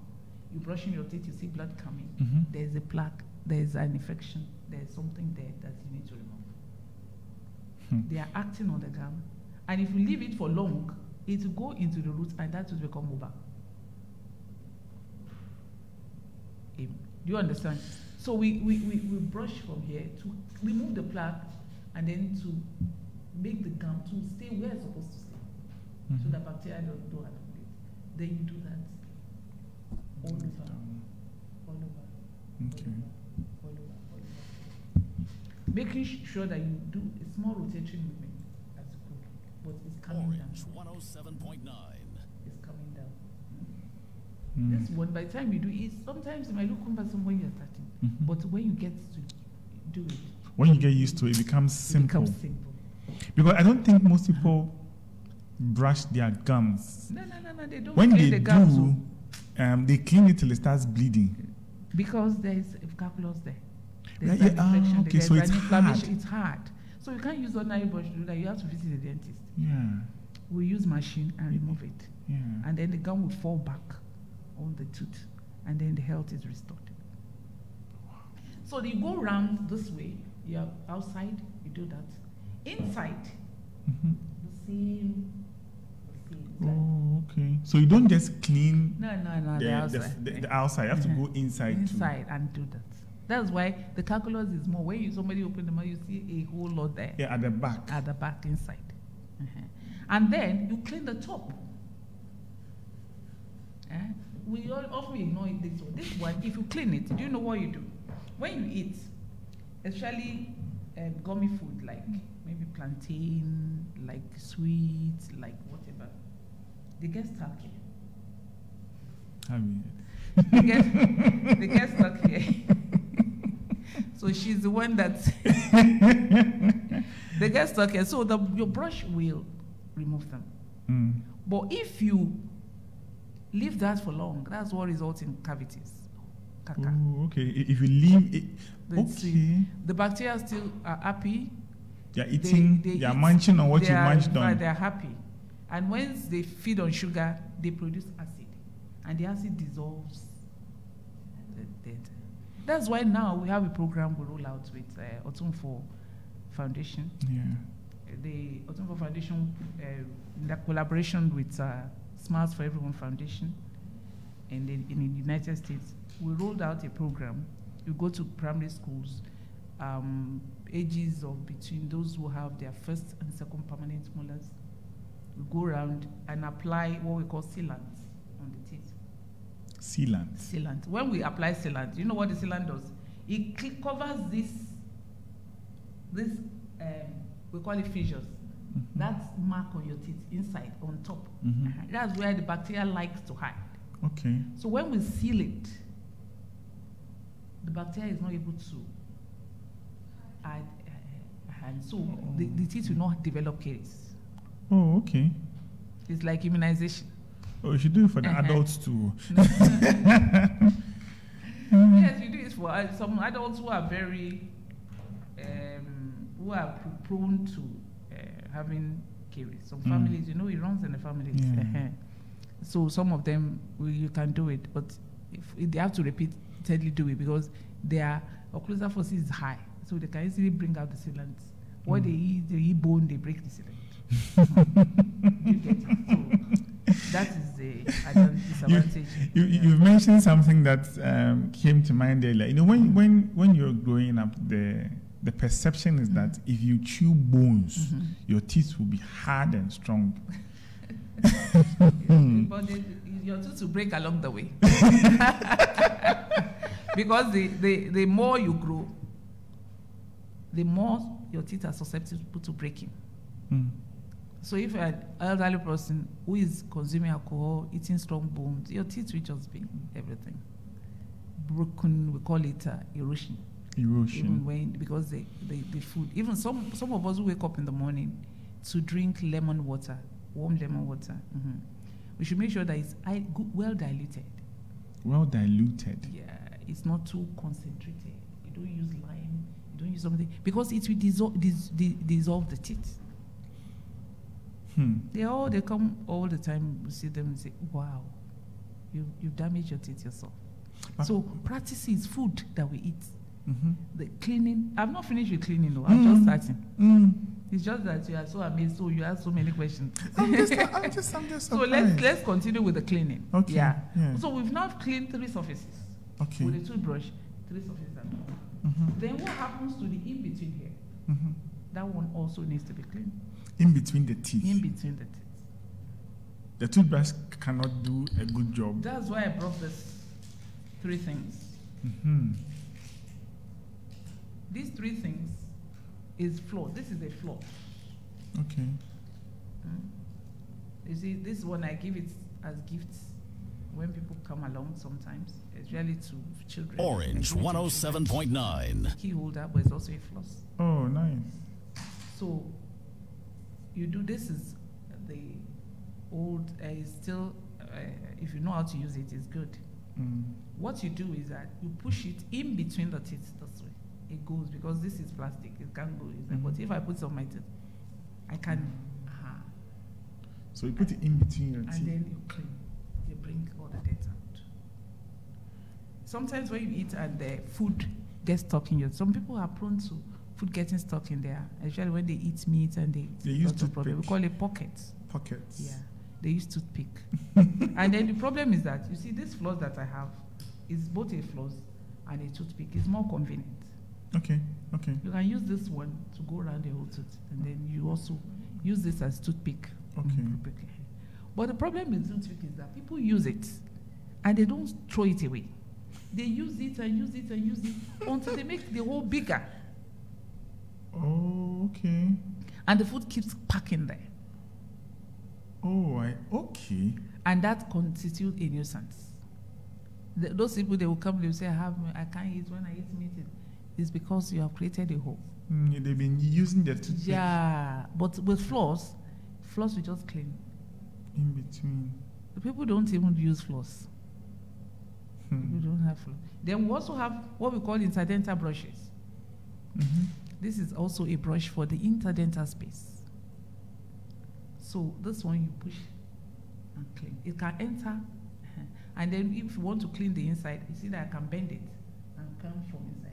You brushing your teeth, you see blood coming. Mm-hmm. There's a plaque, there's an infection, there's something there that you need to remove. They are acting on the gum. And if you leave it for long, it will go into the roots and that will become mobile. Do you understand? So we brush from here to remove the plaque and then to make the gum to stay where it's supposed to stay. Mm-hmm. So the bacteria don't accumulate. Then you do that all over, all over, okay. All over, all over, all over. Making sure that you do a small rotatory movement as you could, but it's coming Orange, down. 107.9. It's coming down. Mm. That's one. By the time you do it, sometimes it might look cumbersome when you're starting, mm-hmm. but when you get to do it, when you get used to it, it becomes simple. It becomes simple. Because I don't think most people brush their gums. No, they don't. When clean the gums. When they do, they clean it till it starts bleeding. Because there is calculus there. There's an infection. Okay, so it's hard. It's hard. So you can't use ordinary brush to do that. You have to visit the dentist. Yeah. We use machine and remove it. Yeah. And then the gum will fall back on the tooth, and then the health is restored. So you go round this way. You're outside. You do that. Inside. Mm-hmm. Oh, okay. So you don't just clean the outside. You have to go inside too. And do that. That's why the calculus is more. When somebody open the mouth, you see a whole lot there. Yeah, at the back. At the back, inside. Uh-huh. And then you clean the top. We all often ignore this one. This one, if you clean it, do you know what you do? When you eat, especially gummy food like maybe plantain, like sweets, like whatever, they get stuck here. I mean, they get stuck here. So she's the one that they get stuck here. So your brush will remove them. Mm. But if you leave that for long, that's what results in cavities. Caca. Oh, okay. If you leave it, okay. The bacteria still are happy. They're eating, they're munching on what you munched on. They're happy. And once they feed on sugar, they produce acid. And the acid dissolves the dead. That's why now we have a program we roll out with Otumfuo Foundation. Yeah. The Otumfuo Foundation, in the collaboration with Smiles for Everyone Foundation and in the United States, we rolled out a program. You go to primary schools, ages of between those who have their first and second permanent molars. We go around and apply what we call sealant on the teeth. Sealant? Sealant. When we apply sealant, you know what the sealant does? It covers this we call it fissures. Mm-hmm. That's mark on your teeth, inside, on top. Mm-hmm. That's where the bacteria likes to hide. Okay. So when we seal it, the bacteria is not able to hide. And so the teeth will not develop caries. Oh, okay. It's like immunization. Oh, you should do it for the adults too. Yes, you do it for some adults who are very, who are prone to having caries. Some families, you know, it runs in the families. Yeah. So some of them, you can do it, but if they have to repeatedly do it because their occlusal force is high. So they can easily bring out the sealant. What they eat bone, they break the sealant. You get it. So that is the disadvantage. You've mentioned something that came to mind earlier. You know, when you're growing up, the perception is that if you chew bones, your teeth will be hard and strong. But your teeth will break along the way. Because the more you grow, the more your teeth are susceptible to breaking. Mm. So if you're an elderly person who is consuming alcohol, eating strong bones, your teeth will just be everything. Broken, we call it erosion. Erosion. Even when, because the food, even some of us who wake up in the morning to drink lemon water, warm lemon water, we should make sure that it's well diluted. Well diluted. Yeah, it's not too concentrated. You don't use lime, you don't use something, because it will dissolve the teeth. They come all the time, we see them and say, wow, you've damaged your teeth yourself. But so practice is food that we eat. The cleaning, I'm not finished with cleaning though, I'm just starting. It's just that you are so amazed, so you ask so many questions. I'm just so let's continue with the cleaning. Okay. Yeah. So we've now cleaned three surfaces. Okay. With a toothbrush, three surfaces. Then what happens to the in between here? That one also needs to be cleaned. In between the teeth. In between the teeth. The toothbrush cannot do a good job. That's why I brought this three things. These three things is floor. This is a floor. Okay. You see, this one I give it as gifts when people come along sometimes. It's really to children. Orange 107.9. Key holder, but it's also a floss. Oh, nice. So you do this is the old. It's still, if you know how to use it, it's good. What you do is that you push it in between the teeth. That's why it goes, because this is plastic, it can't go. But if I put it on my teeth, I can. So you put it in between your teeth. And then you clean. You bring all the dirt out. Sometimes when you eat and the food gets stuck in your teeth, some people are prone to food getting stuck in there, especially when they eat meat and they use toothpick. We call it pockets. Pockets. Yeah. They use toothpick. And then the problem is that, you see, this floss that I have is both a floss and a toothpick. It's more convenient. Okay. You can use this one to go around the whole tooth, and then you also use this as toothpick. Okay. But the problem with toothpick is that people use it, and they don't throw it away. They use it and use it and use it until they make the hole bigger. Oh, okay. And the food keeps packing there. Oh, okay. And that constitutes a nuisance. Those people, they will come, they will say, I can't eat when I eat meat. It's because you have created a hole. They've been using their toothpaste. Yeah, but with floss we just clean. In between. The people don't even use floss. People don't have floss. Then we also have what we call interdental brushes. This is also a brush for the interdental space. So this one you push and clean. It can enter, and then if you want to clean the inside, you see that I can bend it and come from inside.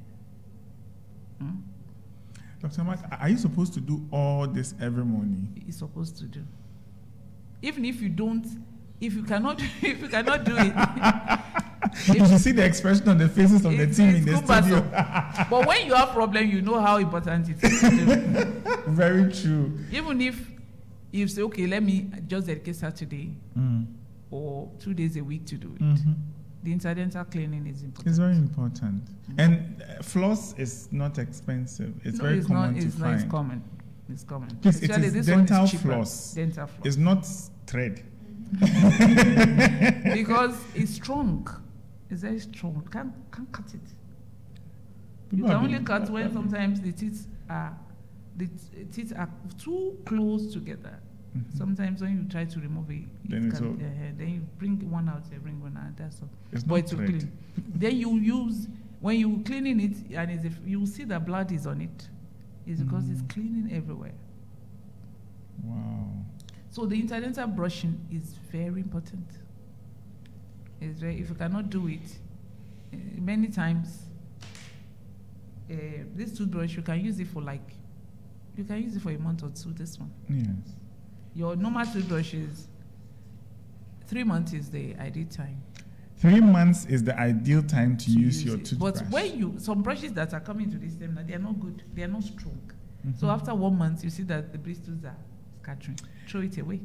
Dr. Mark, are you supposed to do all this every morning? You're supposed to do. Even if you don't, if you cannot do it. But you see the expression on the faces of the team in the studio. But when you have problem, you know how important it is. Very true. Even if you say, okay, let me just dedicate Saturday or 2 days a week to do it. The incidental cleaning is important. It's very important. And floss is not expensive. It's very common to find. No, it's common. It's common. Please, it is dental floss. Dental floss. It's not thread. Because it's strong. It's very strong. Can't cut it. You can only cut when sometimes the teeth are too close together. Sometimes when you try to remove it, then you bring one out, you bring one out. That's all. It's not clean. Then you use, when you cleaning it, and as if you see the blood is on it, it's because it's cleaning everywhere. Wow. So the interdental brushing is very important. It's very, if you cannot do it, many times, this toothbrush you can use it for a month or two. This one. Yes. Your normal toothbrush is 3 months is the ideal time. 3 months is the ideal time to use your toothbrush. But when some brushes that are coming to this time now, they are not good. They are not strong. So after 1 month, you see that the bristles are scattering. Throw it away.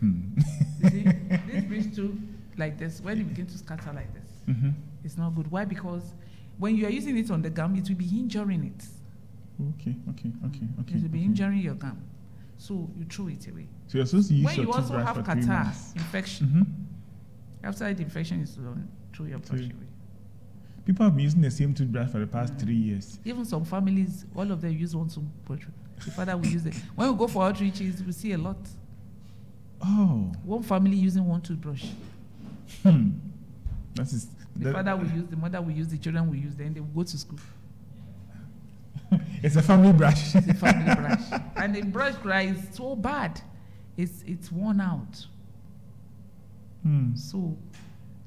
You see, this bristle like this, when it begins to scatter like this, it's not good. Why? Because when you are using it on the gum, it will be injuring it. Okay. It will be injuring your gum. So you throw it away. So you're supposed to use when your you also have catarrh infection, after the infection is done, throw your brush away. People have been using the same toothbrush for the past 3 years. Even some families, all of them use one toothbrush. The father will use it. When we go for outreaches, we see a lot. Oh. One family using one toothbrush. Hmm. That is. The father will use, the mother will use, the children will use, then they will go to school. It's a family brush. It's a family brush. And the brush dry is so bad. It's worn out. Hmm. So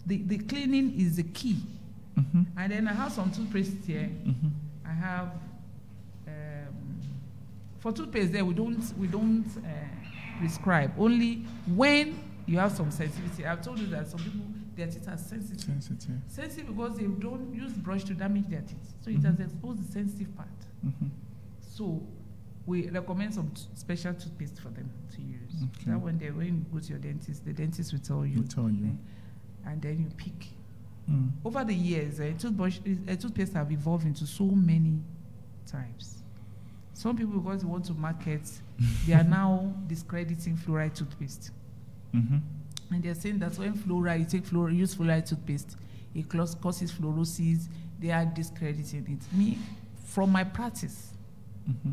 the cleaning is the key. Mm-hmm. And then I have some toothpaste here. Mm-hmm. I have for toothpaste there we don't prescribe only when you have some sensitivity. I've told you that some people their teeth are sensitive. Sensitive because they don't use brush to damage their teeth, so it has exposed the sensitive part. Mm-hmm. So we recommend some special toothpaste for them to use. Okay. That when you go to your dentist, the dentist will tell you. And then you pick. Mm. Over the years, toothpaste have evolved into so many types. Some people, because they want to market, they are now discrediting fluoride toothpaste. Mm-hmm. And they are saying that when you use fluoride toothpaste, it causes fluorosis. They are discrediting it. Me, from my practice,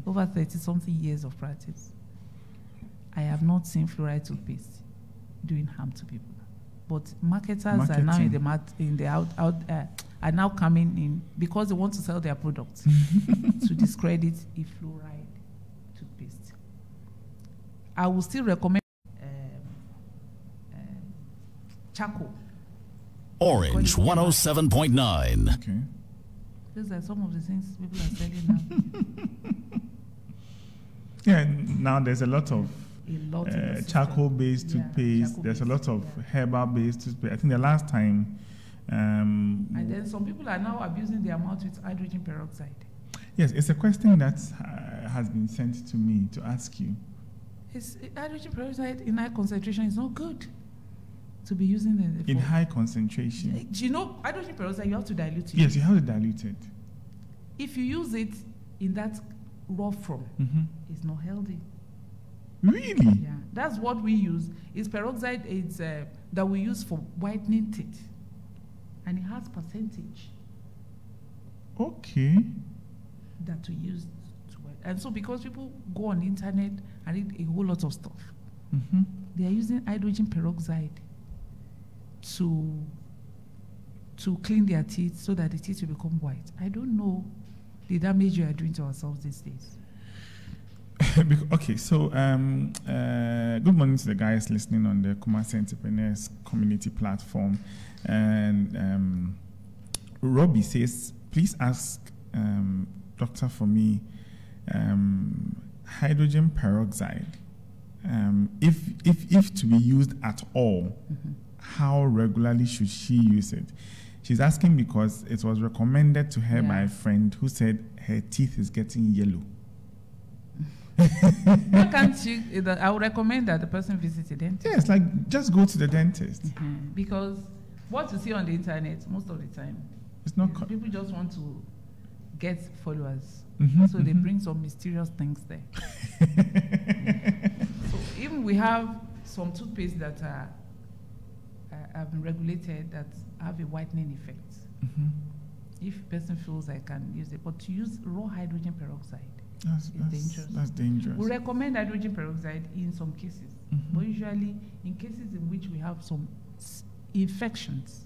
over 30-something years of practice, I have not seen fluoride toothpaste doing harm to people. But marketing are now in the are now coming in because they want to sell their products to discredit a fluoride toothpaste. I will still recommend charcoal. Orange 107.9. Okay. These are some of the things people are selling now. Yeah, now there's a lot of. Charcoal-based toothpaste. Charcoal There's a lot of herbal-based toothpaste. I think the last time... and then some people are now abusing their mouth with hydrogen peroxide. Yes, it's a question that has been sent to me to ask you. Hydrogen peroxide in high concentration is not good to be using in high concentration. Do you know hydrogen peroxide, you have to dilute it. Yes, you have to dilute it. If you use it in that raw form, it's not healthy. Really? Yeah, that's what we use. It's peroxide. It's that we use for whitening teeth, and it has percentage. Okay. That we use to whiten, and so because people go on the internet and read a whole lot of stuff, they are using hydrogen peroxide to clean their teeth so that the teeth will become white. I don't know the damage we are doing to ourselves these days. Okay, so good morning to the guys listening on the Kumasi Entrepreneurs Community Platform. And Robbie says, please ask doctor for me hydrogen peroxide. If to be used at all, how regularly should she use it? She's asking because it was recommended to her by a friend who said her teeth is getting yellow. Why can't you? I would recommend that the person visit a dentist. Yes, like just go to the dentist. Because what you see on the internet most of the time, it's not. People just want to get followers, so they bring some mysterious things there. So even we have some toothpaste that are have been regulated that have a whitening effect. If a person feels I can use it, but to use raw hydrogen peroxide. That's dangerous. We recommend hydrogen peroxide in some cases, but usually in cases in which we have some infections,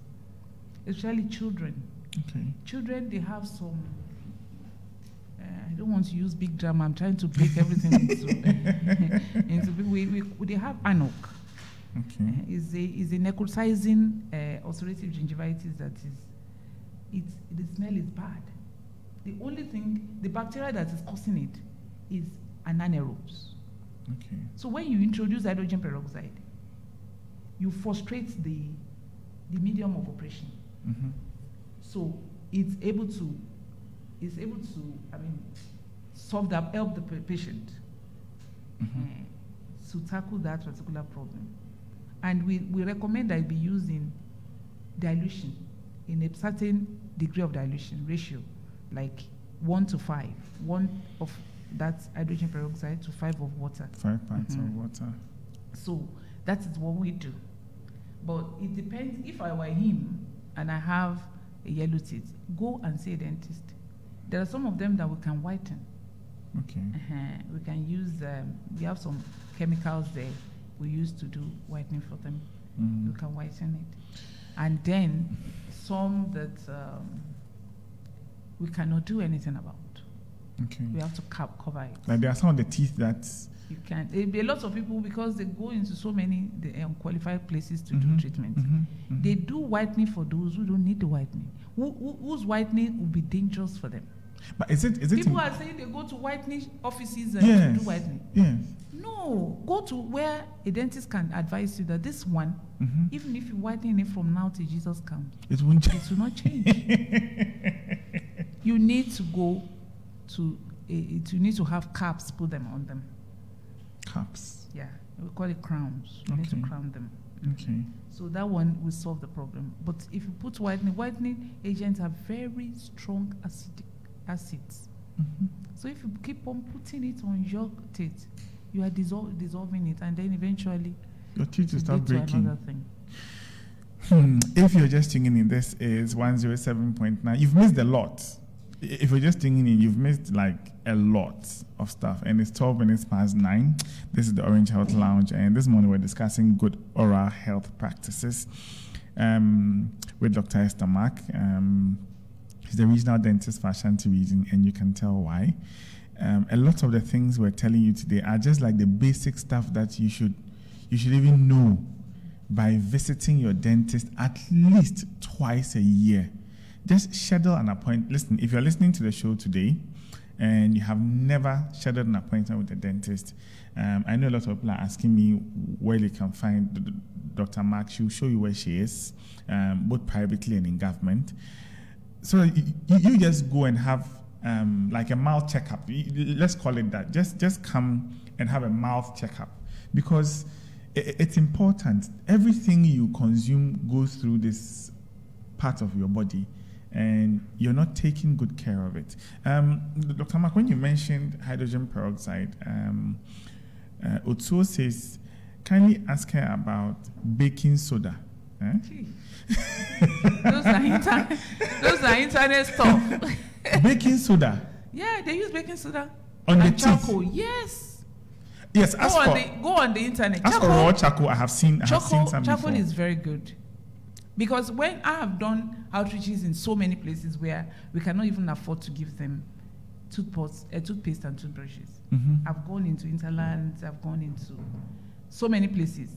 especially children. Okay. Children, they have some. I don't want to use big drama. I'm trying to break everything into. They have ANOC. Okay. Is a necrotizing ulcerative gingivitis that is the smell is bad. The only thing, the bacteria that is causing it is anaerobes. Okay. So when you introduce hydrogen peroxide, you frustrate the medium of operation. So it's able to solve that, help the patient to tackle that particular problem. And we recommend that it be used in dilution, in a certain degree of dilution ratio. Like 1 to 5, 1 of that hydrogen peroxide to 5 of water. 5 pints of water. So that is what we do. But it depends. If I were him and I have a yellow teeth, go and see a dentist. There are some of them that we can whiten. Okay. We can use, we have some chemicals there we used to do whitening for them. You can whiten it. And then some that we cannot do anything about. Okay. We have to cover it. Like there are some of the teeth that... You can. A lot of people, because they go into so many unqualified places to do treatment, they do whitening for those who don't need the whitening, whose whitening would be dangerous for them. But is it people are saying they go to whitening offices and do whitening. Yes. No, go to where a dentist can advise you that this one, even if you whiten it from now till Jesus comes, it won't change. It will not change. You need to go to, you need to have caps, put them on them. Caps? Yeah, we call it crowns. You need to crown them. Okay. So that one will solve the problem. But if you put whitening, whitening agents are very strong acids. So if you keep on putting it on your teeth, you are dissolving it, and then eventually your teeth will start breaking. If you're just tuning in, this is 107.9. You've missed a lot. If you're just tuning in, you've missed like a lot of stuff. And it's 12 minutes past 9. This is the Orange Health Lounge, and this morning we're discussing good oral health practices with Dr. Esther Mark. He's the regional dentist for Ashanti region, and you can tell why. A lot of the things we're telling you today are just like the basic stuff that you should even know by visiting your dentist at least twice a year. Just schedule an appointment. Listen, if you're listening to the show today and you have never scheduled an appointment with a dentist, I know a lot of people are asking me where they can find Dr. Mark. She'll show you where she is, both privately and in government. So you just go and have like a mouth checkup. Let's call it that. Just come and have a mouth checkup, because it's important. Everything you consume goes through this part of your body, and you're not taking good care of it. Dr. Mark, when you mentioned hydrogen peroxide, Otsuo says, kindly ask her about baking soda. Eh? Those are internet stuff. Baking soda. Yeah, they use baking soda on and the charcoal. Teeth. Yes. Yes. Go on the internet. As for raw charcoal, I have seen some. Charcoal before. Is very good, because when I have done outreaches in so many places where we cannot even afford to give them toothpaste and toothbrushes, I've gone into Interlands. I've gone into so many places,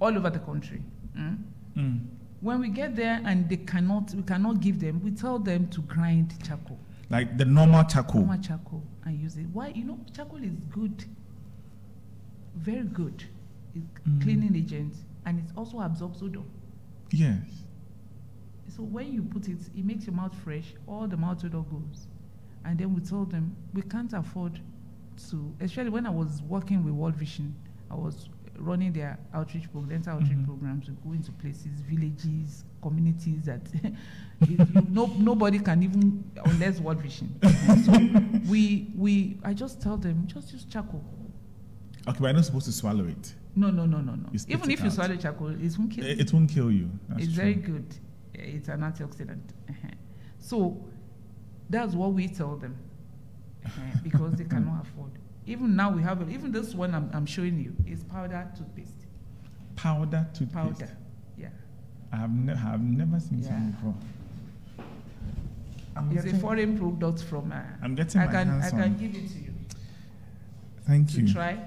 all over the country. When we get there and we cannot give them, we tell them to grind charcoal. Like the normal charcoal? Normal charcoal, and use it. Why? You know, charcoal is good. Very good. It's cleaning agent, and it also absorbs odor. Yes. So when you put it, it makes your mouth fresh, all the mouth odor goes. And then we tell them, we can't afford to, especially when I was working with World Vision, I was running their outreach programs, we go into places, villages, communities that nobody can even, unless World Vision. So I just tell them, just use charcoal. Okay, but you're not supposed to swallow it. No. Even if you swallow charcoal, it won't kill you. It won't kill you. It's very good. It's an antioxidant. So that's what we tell them, because they cannot afford. Even now we have, even this one I'm showing you is powder toothpaste. Powder toothpaste? Powder, yeah. I have never seen something before. It's a foreign product from... I'm getting I can give it to you. Thank you. Try.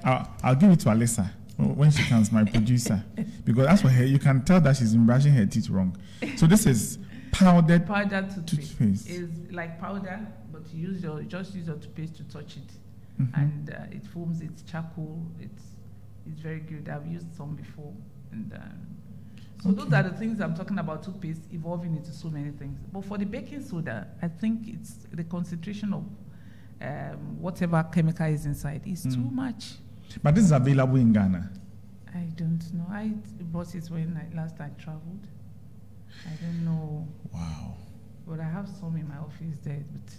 I'll give it to Alyssa when she comes, my producer. Because that's what you can tell that she's brushing her teeth wrong. So this is powdered toothpaste. It's like powder, but you just use your toothpaste to touch it. And it forms, it's charcoal, it's very good. I've used some before. And so those are the things I'm talking about, toothpaste evolving into so many things. But for the baking soda, I think it's the concentration of whatever chemical is inside is too much. But this is available in Ghana? I don't know. I bought it when last I traveled. I don't know. Wow. But I have some in my office there. But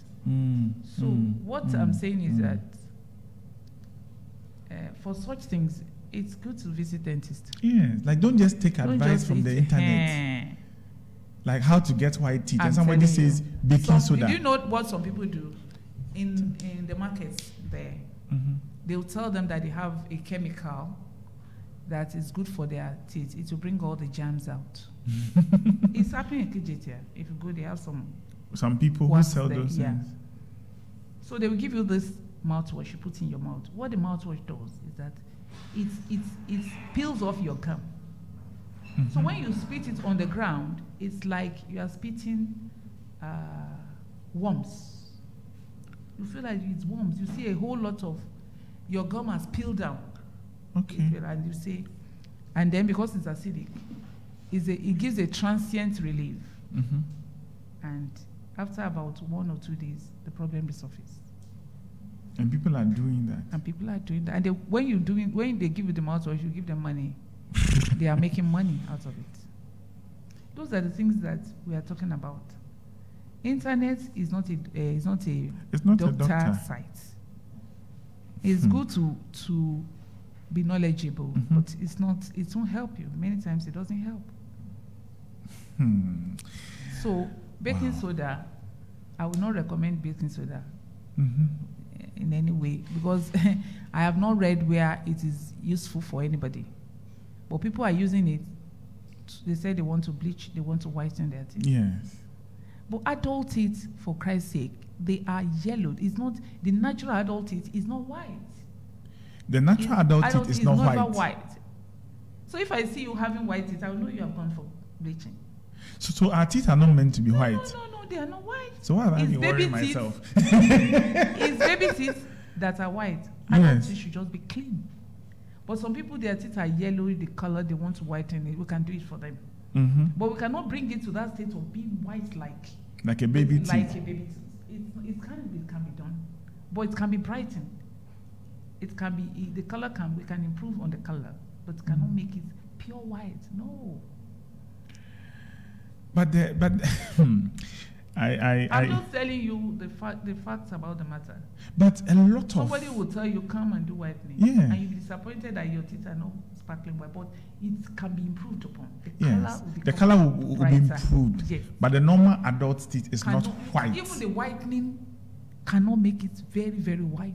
so what I'm saying is that for such things, it's good to visit dentists. Yeah, like don't just take advice from the internet. Like how to get white teeth. And somebody says baking soda. Do you know what some people do in the markets there? Mm-hmm. They'll tell them that they have a chemical that is good for their teeth. It will bring all the germs out. It's happening in KJTL. If you go, they have some people who sell those things. So they will give you this mouthwash you put in your mouth. What the mouthwash does is that it peels off your gum. Mm-hmm. So when you spit it on the ground, it's like you are spitting worms. You feel like it's worms. You see a whole lot of your gum has peeled down. Okay. And you say, and then because it's acidic, it gives a transient relief. Mm-hmm. And after about 1 or 2 days, the problem resurfaces. And people are doing that. And when they give you the mouthwash, you give them money. They are making money out of it. Those are the things that we are talking about. Internet is not a doctor site. It's good to be knowledgeable, but it won't help you. Many times it doesn't help. So baking soda, I would not recommend baking soda in any way, because I have not read where it is useful for anybody. But people are using it. They say they want to bleach, they want to whiten their teeth. Yes. But adult teeth, for Christ's sake, they are yellowed. It's not the natural adult teeth is not white. The natural adult teeth is not white. So if I see you having white teeth, I will know you have gone for bleaching. So our teeth are not meant to be white. No, they are not white. So why have I been worrying myself? It's baby teeth that are white. Adult teeth should just be clean. But some people, their teeth are yellow, the color, they want to whiten it. We can do it for them. Mm-hmm. But we cannot bring it to that state of being white like a baby teeth. It can be done. But it can be brightened. It can be, the color we can improve on the color, but cannot make it pure white. No. But I'm not telling you the facts about the matter. But a lot somebody will tell you, come and do whitening. Yeah. And you'll be disappointed that your teeth are not sparkling white, but it can be improved upon. The color will be improved. Yes. But the normal adult teeth is not white. Even the whitening cannot make it very, very white.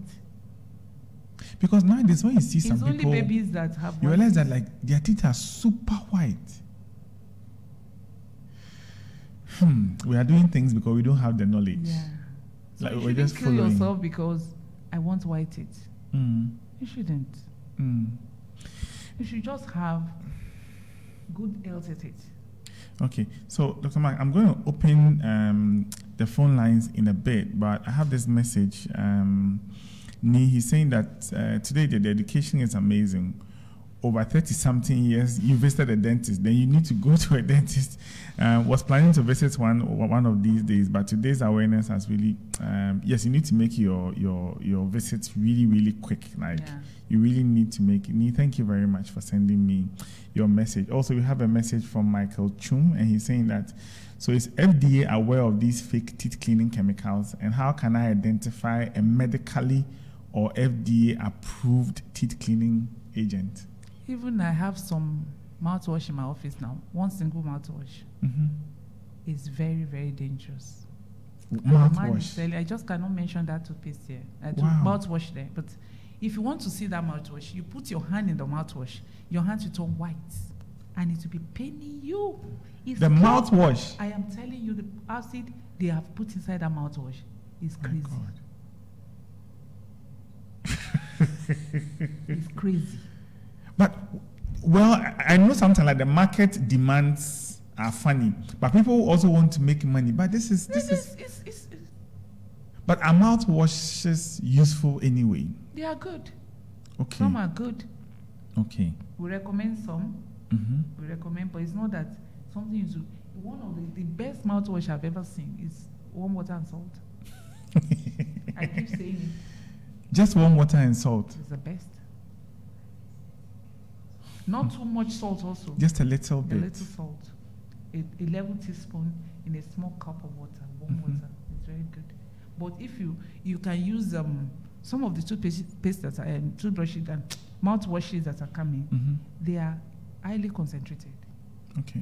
Because nowadays when you see some people, it's only babies that have white. You realize that like their teeth are super white. We are doing things because we don't have the knowledge. Yeah. So like we're just following. You shouldn't kill yourself because I want white teeth. You shouldn't. You should just have good healthy teeth. Okay. So, Dr. Mark, I'm going to open the phone lines in a bit, but I have this message. He's saying that today the education is amazing. Over 30-something years, you visited a dentist. Then you need to go to a dentist. Was planning to visit one of these days, but today's awareness has really. Yes, you need to make your visits really, really quick. You really need to make it. Thank you very much for sending me your message. Also, we have a message from Michael Chum, and he's saying that. So is FDA aware of these fake teeth cleaning chemicals, and how can I identify a medically or FDA-approved teeth cleaning agent? Even I have some mouthwash in my office now. One single mouthwash is very, very dangerous. Mouthwash? I just cannot mention that toothpaste here. Mouthwash there. But if you want to see that mouthwash, you put your hand in the mouthwash. Your hand will turn white. And it will be paining you. It's the mouthwash? I am telling you, the acid they have put inside that mouthwash is crazy. It's crazy. But, well, I know sometimes like the market demands are funny, but people also want to make money. But But are mouthwashes useful anyway? They are good. Okay. Some are good. Okay. We recommend some. We recommend, but it's not that something is. One of the best mouthwash I've ever seen is warm water and salt. I keep saying it. Just warm water and salt. It's the best. Not too much salt also. Just a little bit. A little salt. A level teaspoon in a small cup of water, warm water. It's very good. But if you can use some of the toothpaste that I toothbrushes and mouthwashes that are coming, they are highly concentrated. Okay.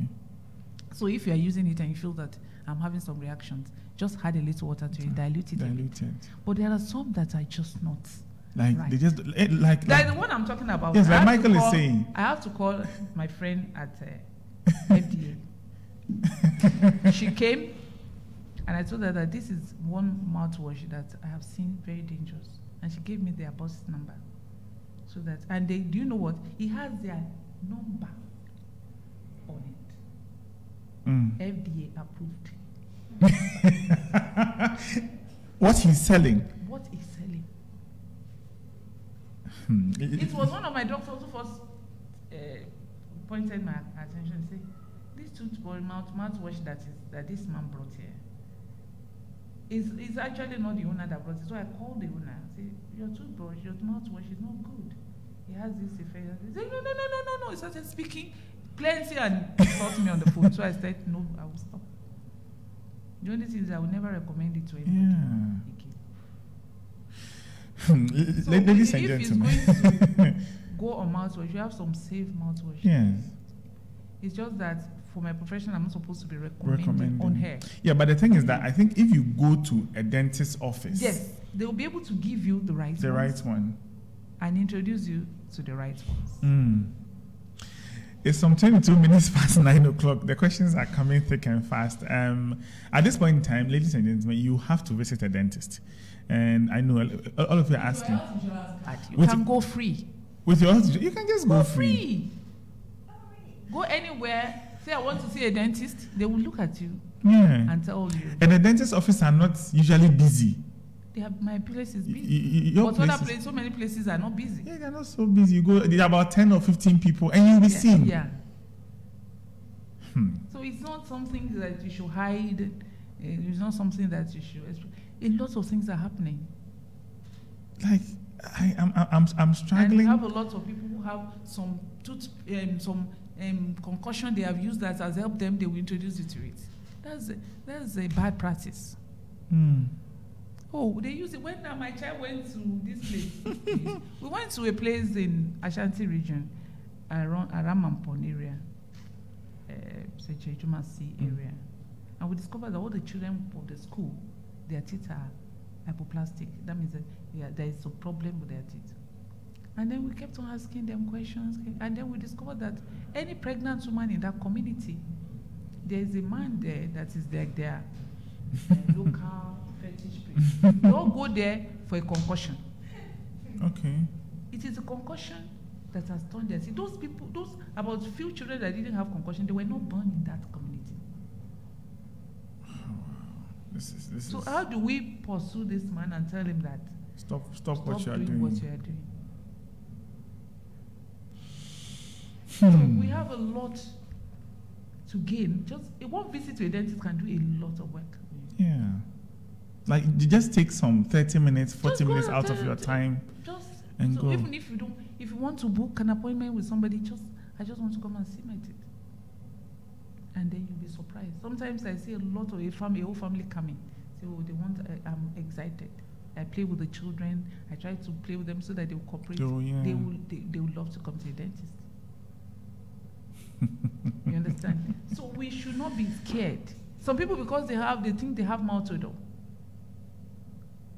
So if you are using it and you feel that I'm having some reactions, just add a little water to it, dilute it. But there are some that are just not. Like right. They just like the one I'm talking about. Yes, like Michael is saying. I have to call my friend at FDA. She came, and I told her that this is one mouthwash that I have seen very dangerous, and she gave me their boss number, so that and they do you know what it has their number on it, FDA approved. What he's selling? What is selling? It was one of my doctors who first pointed my attention and said, this toothbrush mouthwash that this man brought here is actually not the owner that brought it. So I called the owner and said, your toothbrush, your mouthwash is not good. It has this effect. He said, no. He started speaking plenty and caught me on the phone. So I said, no, I will stop. The only thing is I will never recommend it to anybody. Yeah. So ladies and gentlemen, if it's going to go on mouthwash, you have some safe mouthwash. Yes. It's just that for my profession, I'm not supposed to be recommending on hair. Yeah, but the thing is that I think if you go to a dentist's office, yes, they will be able to give you the right one and introduce you to the right ones. It's some 22 minutes past 9 o'clock. The questions are coming thick and fast. At this point in time, ladies and gentlemen, you have to visit a dentist. And I know all of you are asking. You can go free. With your health, you can just go free. Go anywhere. Say, I want to see a dentist. They will look at you and tell you. And the dentist's office are not usually busy. They have, my place is busy. But other places, so many places are not busy. Yeah, they're not so busy. You go, there are about 10 or 15 people, and you'll be seen. Yeah. So it's not something that you should hide. It's not something that you should. A lot of things are happening. Like I'm struggling. And we have a lot of people who have some tooth, concussion they have used that has helped them. They will introduce you to it. That's a bad practice. Oh, they use it when my child went to this place. We went to a place in Ashanti region, around Aramampon area, Setecheitumasi area, and we discovered that all the children of the school, their teeth are hypoplastic. That means that there is a problem with their teeth. And then we kept on asking them questions. And then we discovered that any pregnant woman in that community, there is a man there that is like their local fetish priest. They all go there for a concussion. Okay. It is a concussion that has turned their teeth. Those people, about few children that didn't have concussion, they were not born in that community. So how do we pursue this man and tell him that stop what you are doing? So we have a lot to gain. Just one visit to a dentist can do a lot of work. Yeah, like you just take some 30 minutes, 40 minutes out of your time. Just and so go. Even if you don't, if you want to book an appointment with somebody, I just want to come and see my teeth. And then you'll be surprised. Sometimes I see a lot of a whole family coming. So they want. I'm excited. I play with the children. I try to play with them so that they will cooperate. Oh, yeah. They will love to come to the dentist. You understand? So we should not be scared. Some people, because they think they have mouth odor,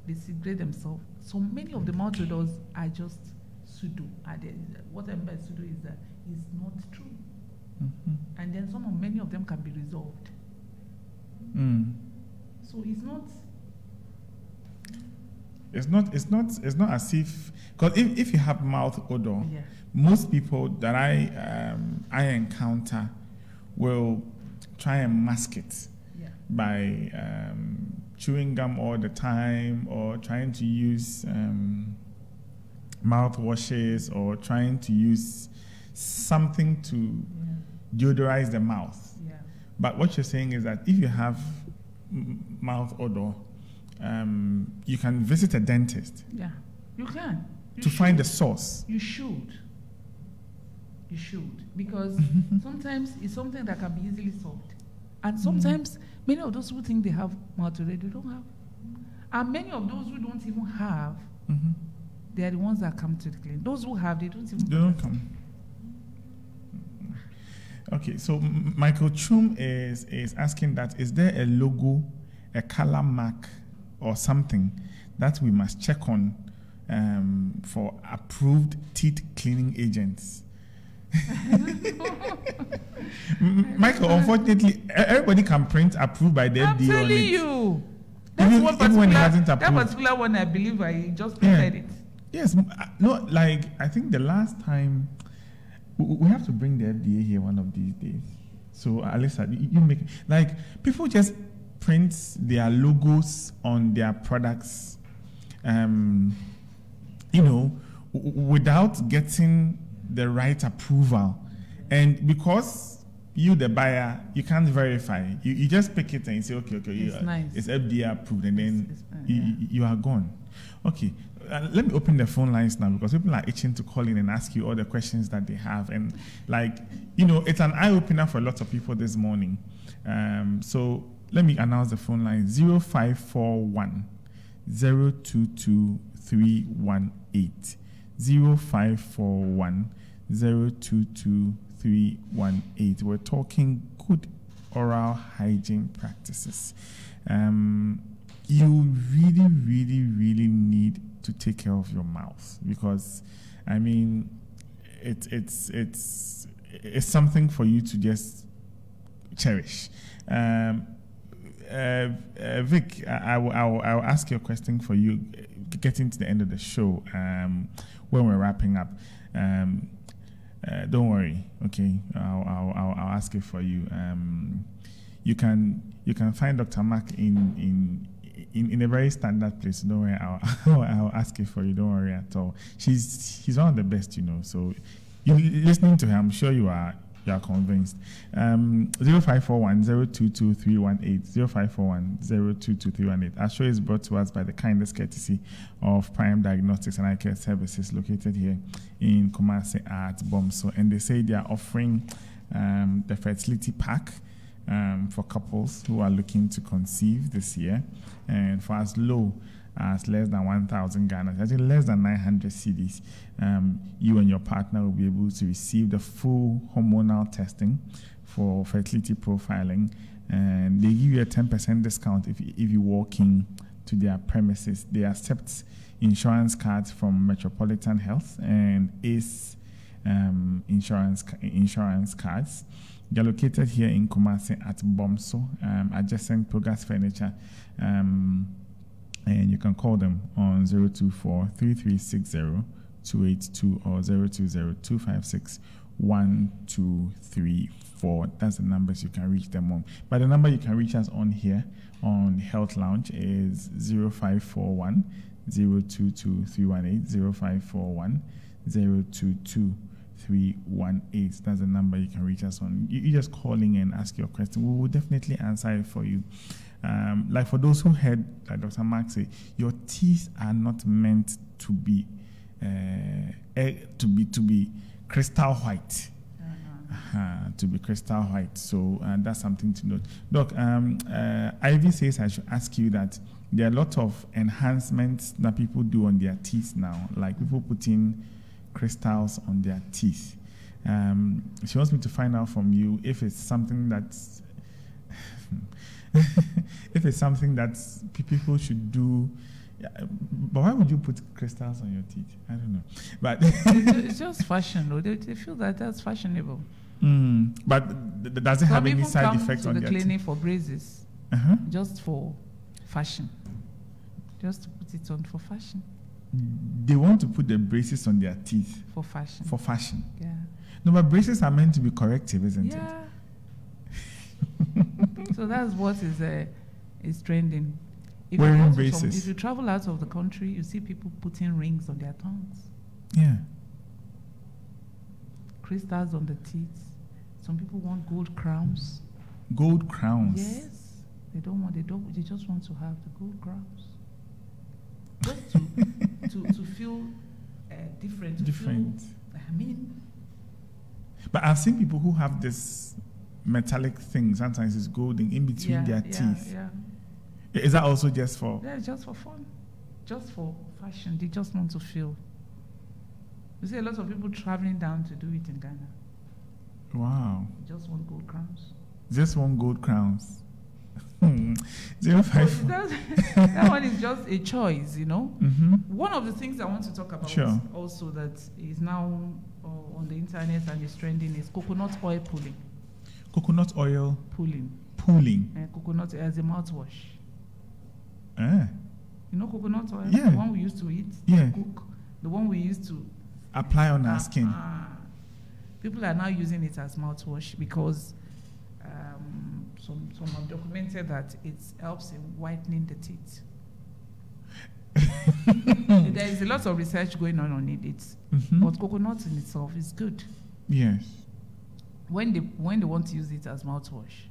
they degrade themselves. So many of the mouth odors are just pseudo. What I mean by pseudo is that it's not true. And then many of them can be resolved. So it's not. It's not as if, because if you have mouth odor, most people that I encounter will try and mask it by chewing gum all the time, or trying to use mouthwashes, or trying to use something to deodorize the mouth. But what you're saying is that if you have mouth odor, you can visit a dentist. You can. Find the source. You should. Because sometimes it's something that can be easily solved. And sometimes many of those who think they have mouth odor, they don't have. And many of those who don't even have, they are the ones that come to the clinic. Those who have, they don't even come. They don't come. Okay, so Michael Chum is asking that, is there a logo, a color mark, or something that we must check on for approved teeth cleaning agents? Michael, unfortunately, everybody can print approved by the FDA. I'm telling you. That's even, one even when it hasn't approved. That particular one, I believe I just printed it. Yes. No, like, I think the last time, we have to bring the FDA here one of these days. So, Alyssa, you make, like, people just print their logos on their products, you know, without getting the right approval. And because you, the buyer, you can't verify. You just pick it and you say, okay, it's FDA approved, and then you are gone. Okay. Let me open the phone lines now, because people are itching to call in and ask you all the questions that they have. And, like, you know, it's an eye-opener for lots of people this morning. So let me announce the phone line. 0541 022318. 0541 022318. We're talking good oral hygiene practices. You really, really, really need to take care of your mouth, because, I mean, it's something for you to just cherish. Vic, I will ask your question for you, getting to the end of the show, when we're wrapping up. Don't worry, okay? I'll ask it for you. You can find Dr. Mark in a very standard place. Don't worry, I'll ask it for you. Don't worry at all. She's one of the best, you know. So you listening to her, I'm sure you are convinced. 0541 022318. 0541 022318. Our show is brought to us by the kindest courtesy of Prime Diagnostics and Eye Care Services, located here in Kumasi at Bomso. And they say they are offering the fertility pack for couples who are looking to conceive this year, and for as low as less than 1,000 Ghana, actually less than 900 cedis, you and your partner will be able to receive the full hormonal testing for fertility profiling, and they give you a 10% discount if you walk in to their premises. They accept insurance cards from Metropolitan Health and Ace insurance cards. They're located here in Kumasi at Bomso, adjacent Progress Furniture, and you can call them on 024-3360-282 or 020-256-1234. That's the numbers you can reach them on. But the number you can reach us on here on Health Lounge is 0541-022-318, 0541-022-318. That's the number you can reach us on. You just call in and ask your question. We will definitely answer it for you. Like, for those who heard, like Dr. Mark say, your teeth are not meant to be to be crystal white. To be crystal white. So that's something to note. Doc, Ivy says I should ask you that there are a lot of enhancements that people do on their teeth now. Like, people put in crystals on their teeth. She wants me to find out from you if it's something that's if it's something that people should do. But why would you put crystals on your teeth? I don't know. But it's just fashion, though. They feel that that's fashionable. But does it have any side effects on their teeth? Some people come to the clinic for braces, just for fashion. Just to put it on for fashion. They want to put the braces on their teeth. For fashion. For fashion. Yeah. No, but braces are meant to be corrective, isn't it? So that's what is trending. Wearing braces. If you travel out of the country, you see people putting rings on their tongues. Yeah. Crystals on the teeth. Some people want gold crowns. Gold crowns. Yes. They don't want. They just want to have the gold crowns. Just to feel different. Different. Feel, I mean. But I've seen people who have this metallic thing. Sometimes it's golden in between their teeth. Yeah. Is that also just for? Yeah, just for fun, just for fashion. They just want to feel You see a lot of people traveling down to do it in Ghana. Wow. Just 1 gold crowns. Just 1 gold crowns. That one is just a choice, you know. Mm-hmm. One of the things I want to talk about also that is now on the internet and is trending is coconut oil pulling. Coconut oil pulling. Pulling. Coconut as a mouthwash. You know coconut oil? Yeah. The one we used to eat, yeah. cook. The one we used to apply on our skin. People are now using it as mouthwash because some have documented that it helps in whitening the teeth. There is a lot of research going on it. Mm-hmm. But coconut in itself is good. Yes. When they want to use it as mouthwash,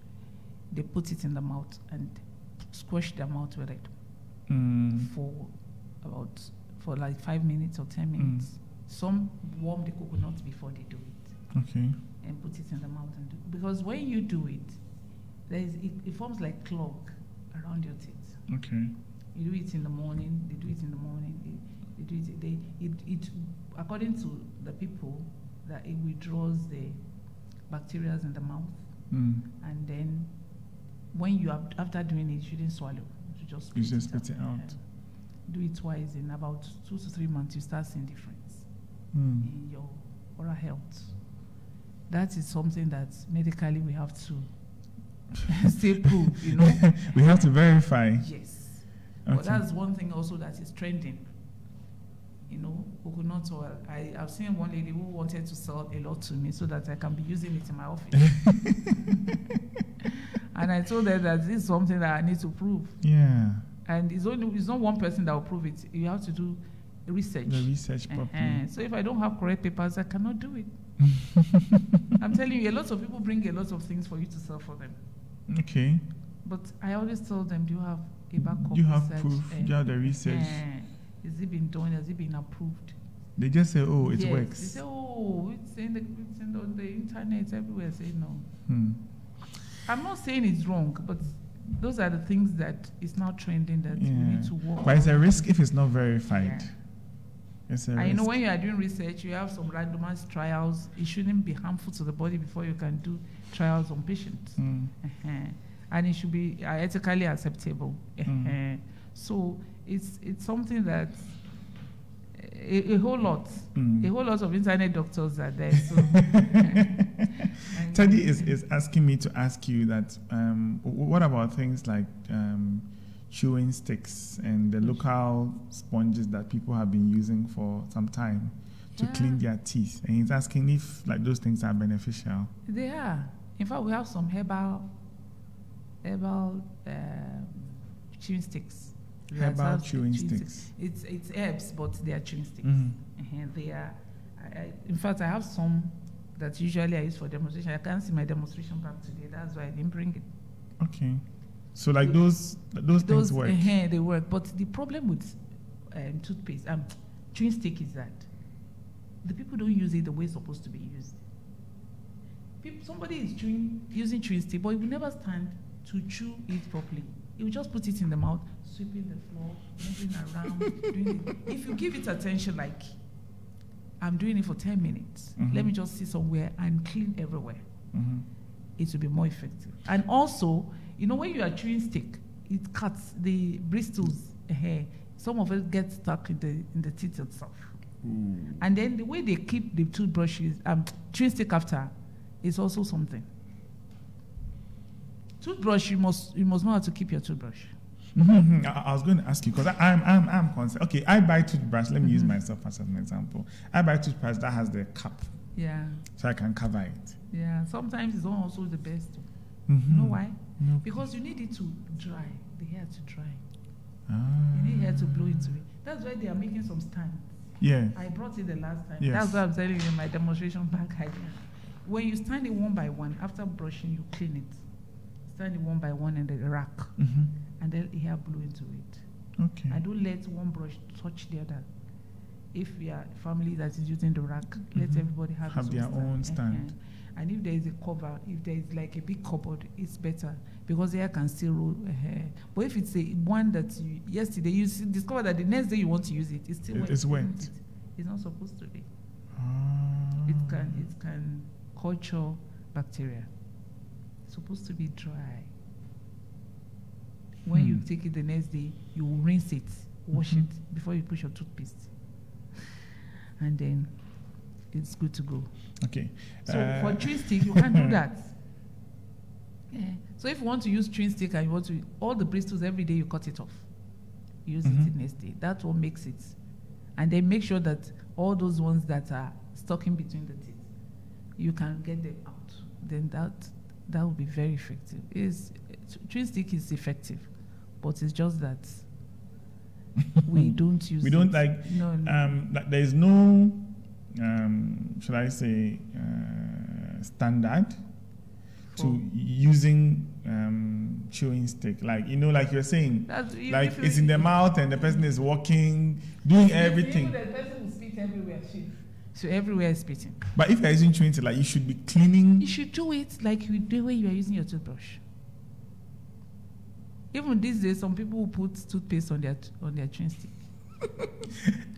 they put it in the mouth and squash their mouth with it for like 5 minutes or 10 minutes. Some warm the coconut before they do it. Okay. And put it in the mouth and do it. Because when you do it, it forms like clog around your teeth. Okay. You do it in the morning. They do it in the morning. They do it. According to the people, that it withdraws the bacteria in the mouth. And then when you have after doing it, you shouldn't swallow. You just spit it out. Do it twice in about 2 to 3 months. You start seeing difference in your oral health. That is something that medically we have to. Still prove, you know. We have to verify. Yes. Okay. But that's one thing also that is trending. You know, coconut oil. I've seen one lady who wanted to sell a lot to me so that I can be using it in my office. And I told her that this is something that I need to prove. Yeah. And it's not one person that will prove it. You have to do research. The research properly. So if I don't have correct papers, I cannot do it. I'm telling you, a lot of people bring a lot of things for you to sell for them. Okay. But I always tell them, do you have a backup? Do you have proof? Do you have the research? Has it been done? Has it been approved? They just say, oh, it works. They say, oh, it's on the internet everywhere. Say no. I'm not saying it's wrong, but those are the things that is now trending that we need to work. But it's a risk if it's not verified. Yeah. I know when you are doing research, you have some randomized trials. It shouldn't be harmful to the body before you can do trials on patients. And it should be ethically acceptable. So it's something that a whole lot of internet doctors are there. So. Teddy is asking me to ask you that, what about things like... chewing sticks and the local sponges that people have been using for some time to clean their teeth, and he's asking if like those things are beneficial. They are. In fact, we have some herbal chewing sticks. Herbal chewing sticks. It's herbs, but they are chewing sticks. They are. In fact, I have some that usually I use for demonstration. I can't see my demonstration back today. That's why I didn't bring it. Okay. So like those things work. They work. But the problem with toothpaste, chewing stick is that the people don't use it the way it's supposed to be used. Somebody is using chewing stick, but it will never stand to chew it properly. It will just put it in the mouth, sweeping the floor, moving around. Doing it. If you give it attention, like I'm doing it for 10 minutes, let me just sit somewhere and clean everywhere. It will be more effective. And also, you know, when you are chewing stick, it cuts the bristles. Some of it gets stuck in the teeth itself. And then the way they keep the toothbrushes, chewing stick after, is also something. Toothbrush, you must know how to keep your toothbrush. I was going to ask you because I'm concerned. Okay, I buy toothbrush. Let me use myself as an example. I buy toothbrush that has the cap. Yeah. So I can cover it. Yeah. Sometimes it's not also the best. You know why? No. Because you need it to dry, the hair to dry. You need hair to blow into it. That's why they are making some stands. Yeah. I brought it the last time. Yes. That's what I'm telling you in my demonstration bag. When you stand it one by one, after brushing, you clean it. Stand it one by one in the rack. And then the hair blow into it. Okay. I don't let one brush touch the other. If we are a family that is using the rack, let everybody have their own stand. And if there is a cover, if there is like a big cupboard, it's better because the hair can still roll. But if it's one that yesterday you discover that the next day you want to use it, it's still wet. It's wet. It's not supposed to be. it can culture bacteria. It's supposed to be dry. When you take it the next day, you rinse it, wash it before you put your toothpaste. And then it's good to go. Okay. So for chin stick, you can't do that. Yeah. So if you want to use chin stick and you want to, all the bristles every day, you cut it off. Use it the next day. That's what makes it. And then make sure that all those ones that are stuck in between the teeth, you can get them out. Then that will be very effective. Chin stick is effective, but it's just that we don't use. We don't like. No, like there is no, should I say, standard to using chewing stick. Like, you know, like you're saying, like it's in the mouth and the person is walking, doing everything. The person will spit everywhere. So everywhere is spitting. But if you're using chewing stick, like you should be cleaning. You should do it like you do when you are using your toothbrush. Even these days, some people will put toothpaste on their chewing stick.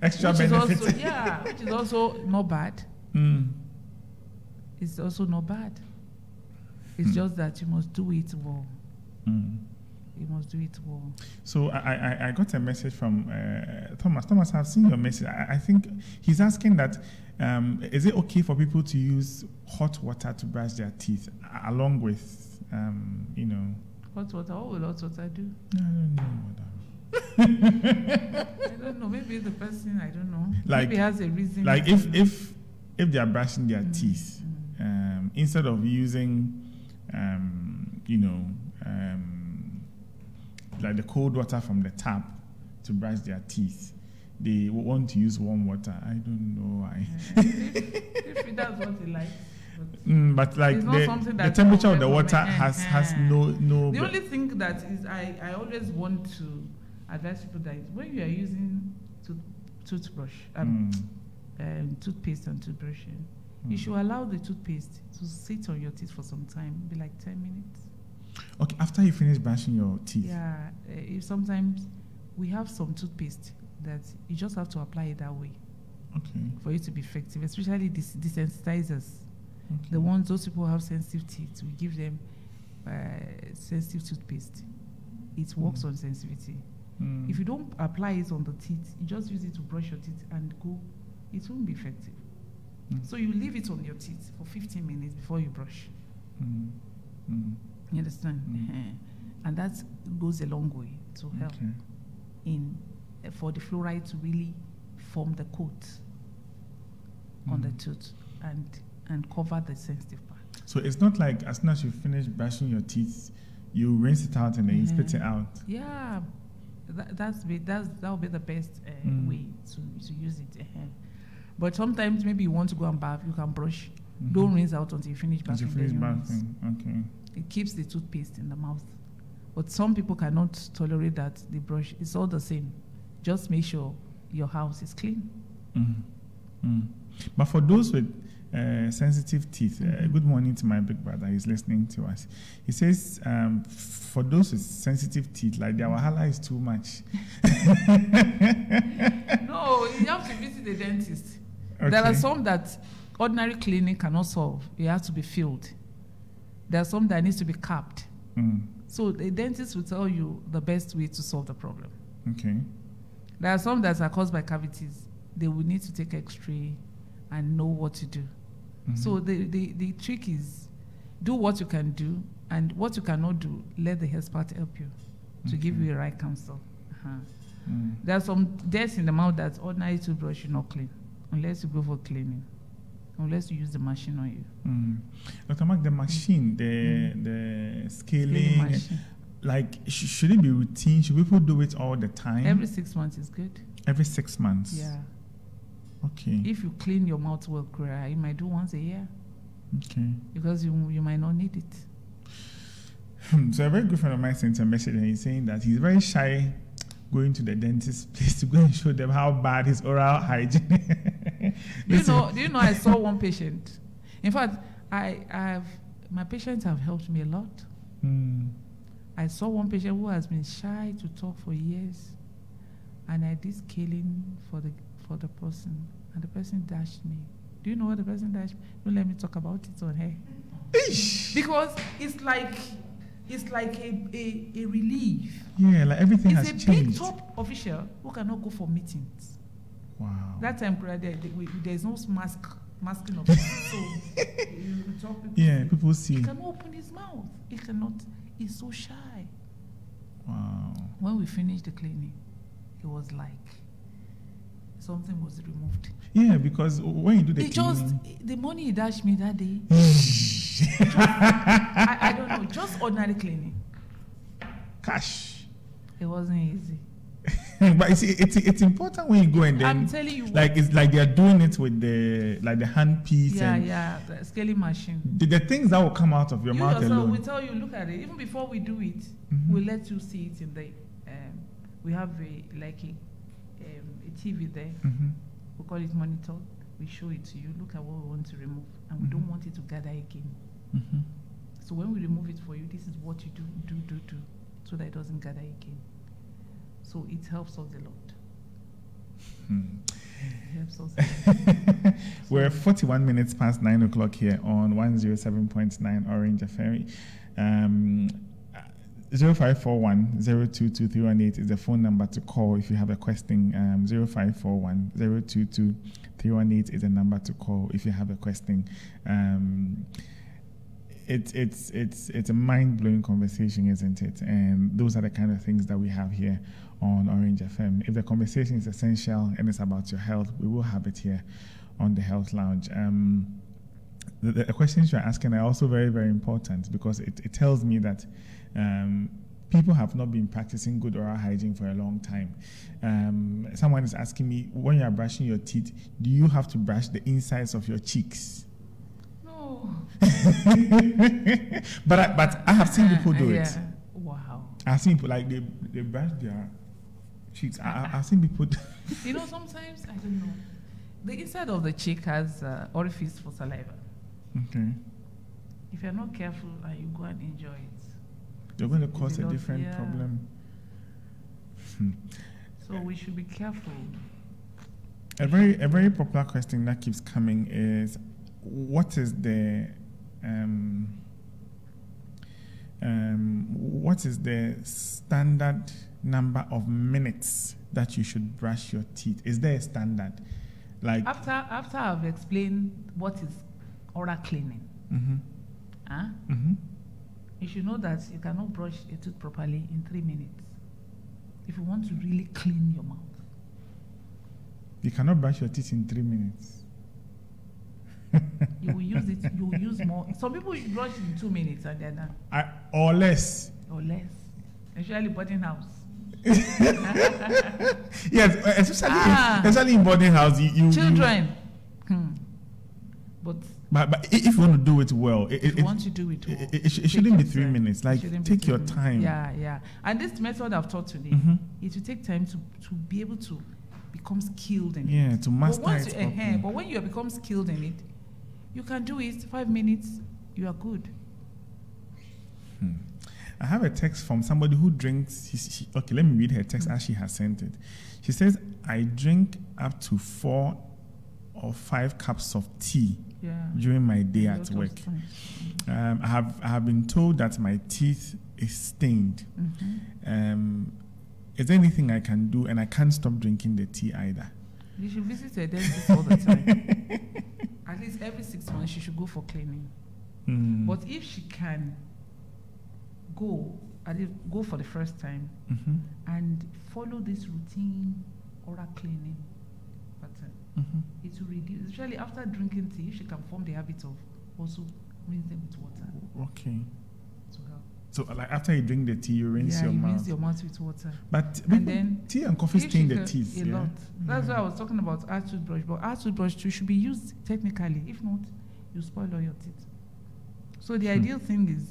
Extra benefit. Also, yeah, which is also not bad. It's also not bad. It's just that you must do it well. You must do it well. So I got a message from Thomas. Thomas, I've seen your message. I think he's asking that, is it okay for people to use hot water to brush their teeth along with, you know, hot water? What will hot water do? I don't know. I don't know. Maybe the person, I don't know. Like, maybe has a reason. Like if they are brushing their teeth, instead of using, you know, like the cold water from the tap to brush their teeth, they want to use warm water. I don't know why. If that's what they like. But like the temperature of the water has no. The only thing that is I always want to advise people that is when you are using toothbrush, toothpaste and toothbrushing, you should allow the toothpaste to sit on your teeth for some time, be like 10 minutes. Okay, after you finish brushing your teeth. Yeah, if sometimes we have some toothpaste that you just have to apply it that way. Okay. For it to be effective, especially desensitizers. Okay. The ones, those people who have sensitive teeth, we give them sensitive toothpaste. It works on sensitivity. If you don't apply it on the teeth, you just use it to brush your teeth and go, it won't be effective. So you leave it on your teeth for 15 minutes before you brush. You understand? And that goes a long way to help in for the fluoride to really form the coat on the tooth and cover the sensitive part. So it's not like as soon as you finish brushing your teeth, you rinse it out and then you spit it out. Yeah, that would be the best way to use it. But sometimes maybe you want to go and bath, you can brush. Don't rinse out until you finish bathing. Until you finish bathing, okay. It keeps the toothpaste in the mouth. But some people cannot tolerate that, the brush. It's all the same. Just make sure your house is clean. But for those with sensitive teeth. Good morning to my big brother. He's listening to us. He says, for those with sensitive teeth, like their wahala is too much. No, you have to visit the dentist. Okay. There are some that ordinary clinic cannot solve. It has to be filled. There are some that needs to be capped. So the dentist will tell you the best way to solve the problem. Okay. There are some that are caused by cavities. They will need to take X-ray and know what to do. So the trick is do what you can do, and what you cannot do, let the expert help you to give you the right counsel. There's some dirt in the mouth that ordinary toothbrush should not clean, unless you go for cleaning, unless you use the machine on you. Dr. Mark, the machine, the scaling machine. Like should it be routine? Should people do it all the time? Every 6 months is good. Every 6 months? Yeah. Okay. If you clean your mouth well, you might do once a year. Okay. Because you might not need it. So a very good friend of mine sent a message and he's saying that he's very shy going to the dentist's place to go and show them how bad his oral hygiene is. Do you know I saw one patient. In fact, my patients have helped me a lot. I saw one patient who has been shy to talk for years, and I did scaling for the person, and the person dashed me. Do you know what the person dashed? Don't let me talk about it on her. Eesh. Because it's like a relief. Yeah, like everything it's has changed. It's a big top official who cannot go for meetings. Wow. That time, there's no masking of so you talk people. Yeah, people see. He cannot open his mouth. He cannot. He's so shy. Wow. When we finished the clinic, it was like something was removed. Yeah, because when you do the cleaning, just the money he dashed me that day. Just, I don't know, just ordinary cleaning. Cash. It wasn't easy. But you see, it's important when you go and then. I'm telling you, like it's like they are doing it with the handpiece. Yeah, and the scaling machine. The things that will come out of your mouth alone. We tell you, look at it. Even before we do it, we let you see it in the. We have a TV there. We call it monitor. We show it to you. Look at what we want to remove, and we don't want it to gather again. So when we remove it for you, this is what you do, so that it doesn't gather again. So it helps us a lot. It helps us a lot. We're 41 minutes past 9 o'clock here on 107.9 Orange FM. 0541-022-318 is the phone number to call if you have a question. 0541-022-318 is the number to call if you have a question. It's a mind-blowing conversation, isn't it? And those are the kind of things that we have here on Orange FM. If the conversation is essential and it's about your health, we will have it here on the Health Lounge. The questions you're asking are also very, very important, because it tells me that people have not been practicing good oral hygiene for a long time. Someone is asking me, when you are brushing your teeth, do you have to brush the insides of your cheeks? No. But I have seen people do it. Wow. I've seen people, like, they brush their cheeks. I've seen people do You know, sometimes, I don't know. The inside of the cheek has orifice for saliva. Okay. If you're not careful and you go and enjoy it, you're going to cause a different problem. So we should be careful. A very popular question that keeps coming is, what is the standard number of minutes that you should brush your teeth? Is there a standard? Like after I've explained what is oral cleaning, you should know that you cannot brush your tooth properly in 3 minutes. If you want to really clean your mouth, you cannot brush your teeth in 3 minutes. You will use it. You will use more. Some people brush in 2 minutes and they're done. Or less. Or less. Especially boarding house. Yes, especially in boarding house. Children. But if you want to do it well, it shouldn't be 3 minutes. Like, take your time. Yeah, yeah. And this method I've taught today, it will take time to be able to become skilled in it. Yeah, to master it. But when you become skilled in it, you can do it 5 minutes. You are good. I have a text from somebody who drinks. Okay, let me read her text as she has sent it. She says, "I drink up to 4 or 5 cups of tea." During my day at work. I have been told that my teeth is stained. Is there anything I can do? And I can't stop drinking the tea either. You should visit a dentist all the time. At least every 6 months she should go for cleaning. But if she can go for the first time and follow this routine oral cleaning pattern, it will reduce. Especially after drinking tea, she can form the habit of also rinsing with water. Okay. To help. So, like, after you drink the tea, you rinse your mouth. Yeah, you rinse your mouth with water. But and then tea and coffee stain the teeth. A lot. That's why I was talking about our toothbrush. But our toothbrush too should be used technically. If not, you spoil all your teeth. So the ideal thing is,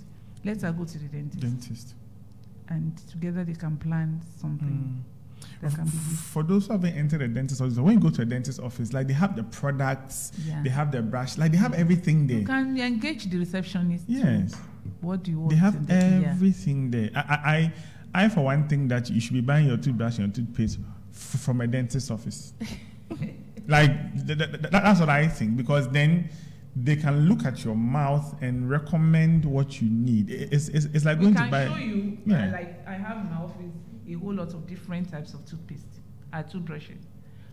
let her go to the dentist. And together they can plan something. For those who haven't entered a dentist office, when you go to a dentist office, like, they have the products, they have the brush, like, they have everything there. You can engage the receptionist. Yes. What do you want? They have everything there. I for one, think that you should be buying your toothbrush and your toothpaste from a dentist office. Like, that's what I think, because then they can look at your mouth and recommend what you need. It's like going to buy... We can show you, yeah. Like, I have in my office a whole lot of different types of toothpaste, toothbrushes.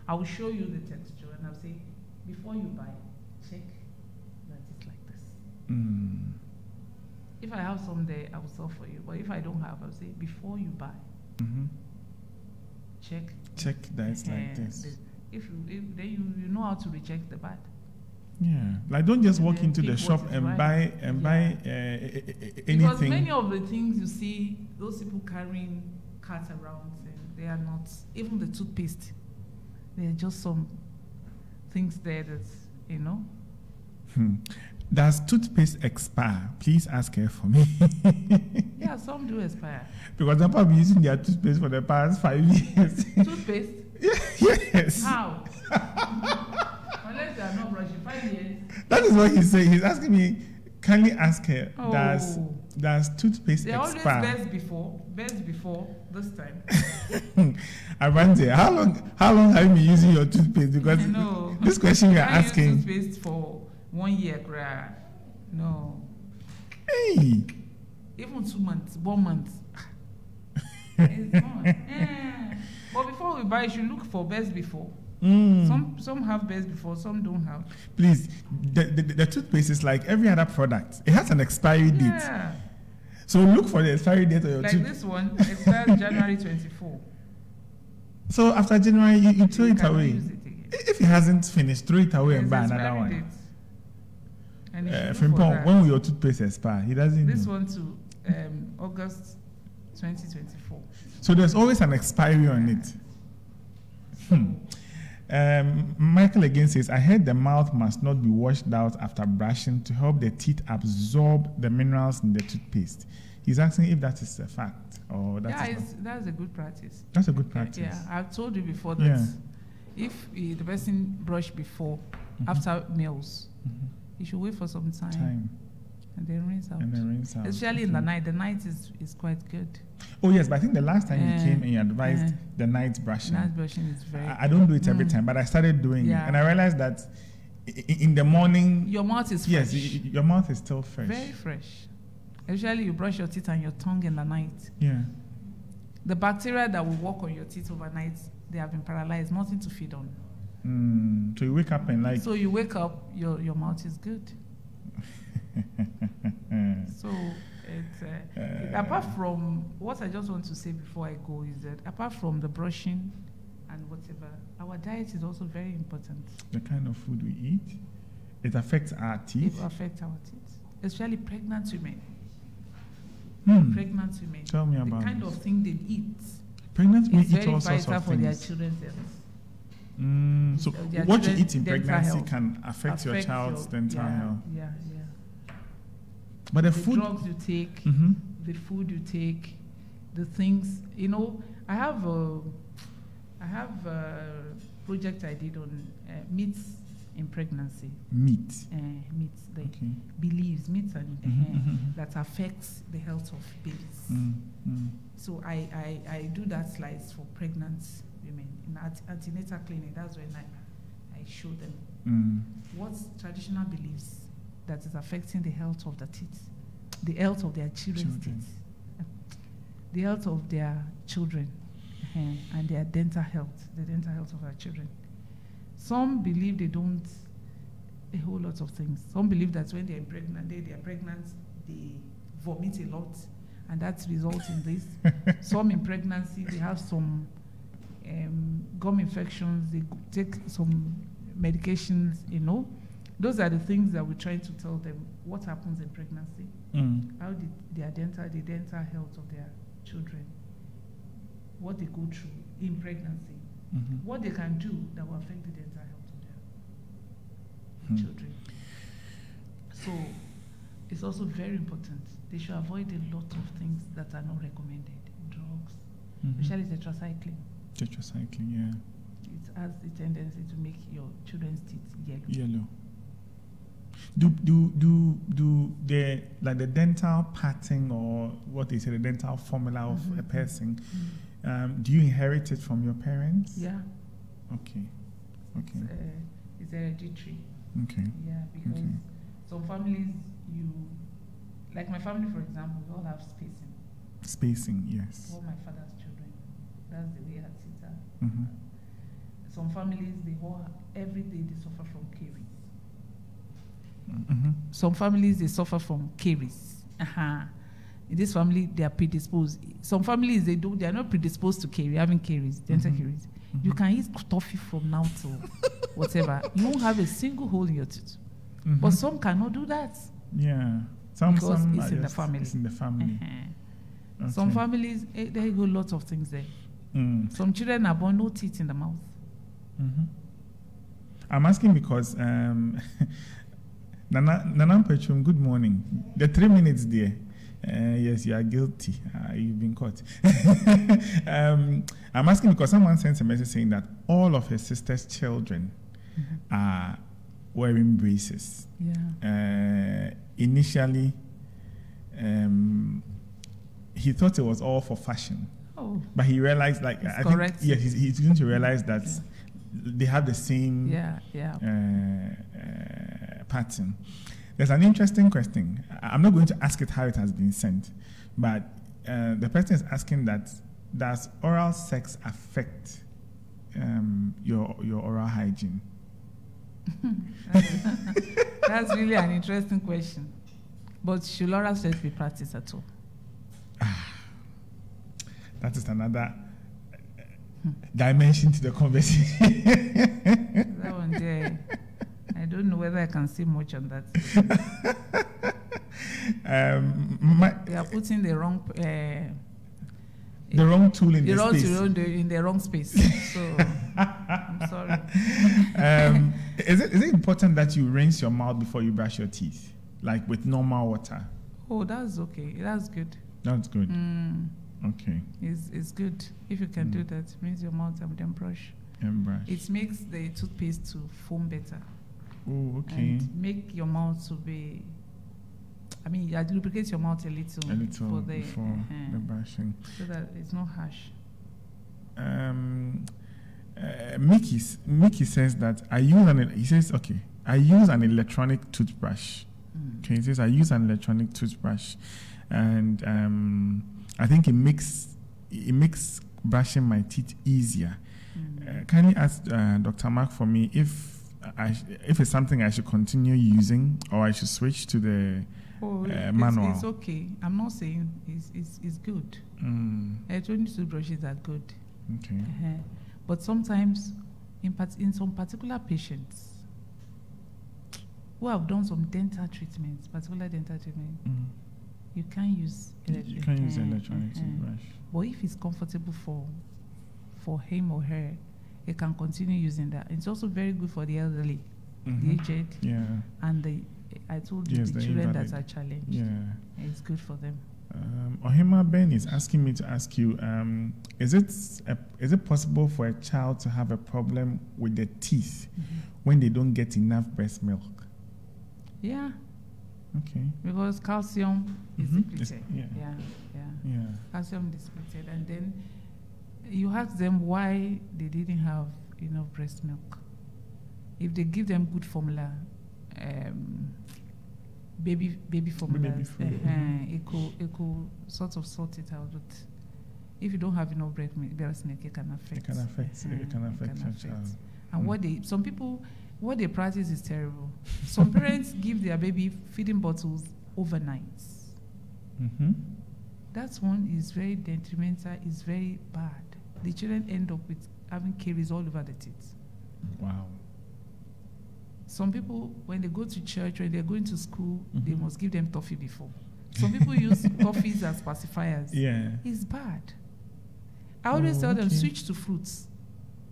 I will show you the texture, and I'll say, before you buy, check that it's like this. Mm. If I have some there, I will sell for you. But if I don't have, I will say, before you buy, check that it's like this. If then you know how to reject the bad. Yeah, like don't just walk into the shop and right. buy anything. Because many of the things you see, those people carrying carts around, they are not even the toothpaste. There are just some things there that you know. Does toothpaste expire? Please ask her for me. Yeah, some do expire. Because they've been using their toothpaste for the past 5 years. Toothpaste? Yes. How? Unless they are not brushing 5 years. That is what he's saying. He's asking me, kindly ask her, does toothpaste expire? They're always best before this time. Arante, how long have you been using your toothpaste? Because this question you're asking. Toothpaste for 1 year, bruh. No. Hey. Even 2 months, 1 month. It's gone. But before we buy, you should look for best before. Mm. Some have best before, some don't have. Please, the toothpaste is like every other product. It has an expiry date. So look for the expiry date of your toothpaste. Like this one, expires January 24. So after January, you throw it away. It if it hasn't finished, throw it away and buy another one. Frimpong, when will your toothpaste expire? He doesn't. This one to August 2024. So there's always an expiry on it. Michael again says, I heard the mouth must not be washed out after brushing to help the teeth absorb the minerals in the toothpaste. He's asking if that is a fact or that that's a good practice. That's a good practice. Yeah, I've told you before that if the person brush before after meals. You should wait for some time. And then rinse out. Especially in the night. The night is quite good. Oh, yes. But I think the last time you came and you advised the night brushing. Night brushing is very I don't do it every time, but I started doing it. And I realized that in the morning... Your mouth is fresh. Yes, your mouth is still fresh. Very fresh. Especially you brush your teeth and your tongue in the night. Yeah. The bacteria that will walk on your teeth overnight, they have been paralyzed. Nothing to feed on. So you wake up and like... So you wake up, your mouth is good. So apart from what I just want to say before I go is that apart from the brushing and whatever, our diet is also very important. The kind of food we eat, it affects our teeth. It affects our teeth, especially pregnant women. Pregnant women. Tell me about the kind of thing they eat. Pregnant women eat all sorts of things. It's very vital for their children's health. So what you eat in pregnancy can affect your child's dental health. Yeah. But the food... drugs you take, the food you take, the things... You know, I have a project I did on meats in pregnancy. Meat? Meats. Beliefs, meats and that affects the health of babies. So I do that slides for pregnancy. In antenatal clinic, that's when I show them what's traditional beliefs that is affecting the health of the teeth, the health of their children's teeth, the health of their children, and their dental health, the dental health of our children. Some believe they don't, a whole lot of things. Some believe that when they're pregnant, they vomit a lot, and that results in this. Some in pregnancy, they have some gum infections, they take some medications, you know. Those are the things that we try to tell them what happens in pregnancy, how the dental health of their children, what they go through in pregnancy, what they can do that will affect the dental health of their children. So it's also very important. They should avoid a lot of things that are not recommended, drugs, especially tetracycline. Tetracycline, It has the tendency to make your children's teeth yellow. Do the like the dental pattern or what they say the dental formula of a person? Do you inherit it from your parents? Yeah. Okay. Okay. It's hereditary. Okay. Yeah, because some families, you, like my family, for example, we all have spacing. Spacing, yes. All my father's children. That's the way I see that. Mm-hmm. Some families, they all, every day they suffer from caries. Mm-hmm. Some families, they suffer from caries. Uh-huh. In this family, they are predisposed. Some families, they are not predisposed to caries, having caries, dental caries. Mm-hmm. You can eat toffee from now to whatever. You won't have a single hole in your tooth. Mm-hmm. But some cannot do that. Yeah. Because it's in the family. It's in the family. Uh-huh. Okay. Some families, there go lots of things there. Mm. Some children are born no teeth in the mouth. Mm-hmm. I'm asking because... Nana Petrum, good morning. The 3 minutes there. Yes, you are guilty. You've been caught. I'm asking because someone sent a message saying that all of her sister's children are wearing braces. Yeah. Initially, he thought it was all for fashion. Oh. But he realized, like, he's going to realize that they have the same pattern. There's an interesting question. I'm not going to ask it how it has been sent, but the person is asking that, does oral sex affect your oral hygiene? That's really an interesting question. But should oral sex be practiced at all? That is another dimension to the conversation. That one there. I don't know whether I can say much on that. They are putting the wrong tool in the space. In the wrong space. So I'm sorry. Is it important that you rinse your mouth before you brush your teeth, like with normal water? Oh, that's okay. That's good. That's good. Mm. Okay. It's good if you can do that. Rinse your mouth and then brush. And brush. It makes the toothpaste to foam better. Oh, okay. And make your mouth to be, I mean, you lubricate your mouth a little for the, before the brushing, so that it's not harsh. Mickey says that I use an electronic toothbrush. Mm. Okay, he says I use an electronic toothbrush, and I think it makes brushing my teeth easier. Mm. Can you ask Dr. Mark for me if it's something I should continue using or I should switch to the manual? It's okay. I'm not saying it's good. Mm. Electronic toothbrushes are good. Okay. But sometimes, in some particular patients who have done some dental treatments, you can use electronic toothbrush. But if it's comfortable for him or her, they can continue using that. It's also very good for the elderly, the aged, and the children invalid. That are challenged. Yeah. It's good for them. Ohima Ben is asking me to ask you, is it possible for a child to have a problem with their teeth when they don't get enough breast milk? Yeah. Okay. Because calcium is depleted. Calcium is depleted, and then you ask them why they didn't have enough breast milk. If they give them good formula, baby formula, it could sort of sort it out. But if you don't have enough breast milk, it can affect your child. And what they practice is terrible. Some parents give their baby feeding bottles overnight. Mm-hmm. That one is very detrimental. It's very bad. The children end up with having caries all over the teeth. Wow. Some people, when they go to church, when they're going to school, they must give them toffee before. Some people use toffees as pacifiers. Yeah. It's bad. I always tell them, switch to fruits.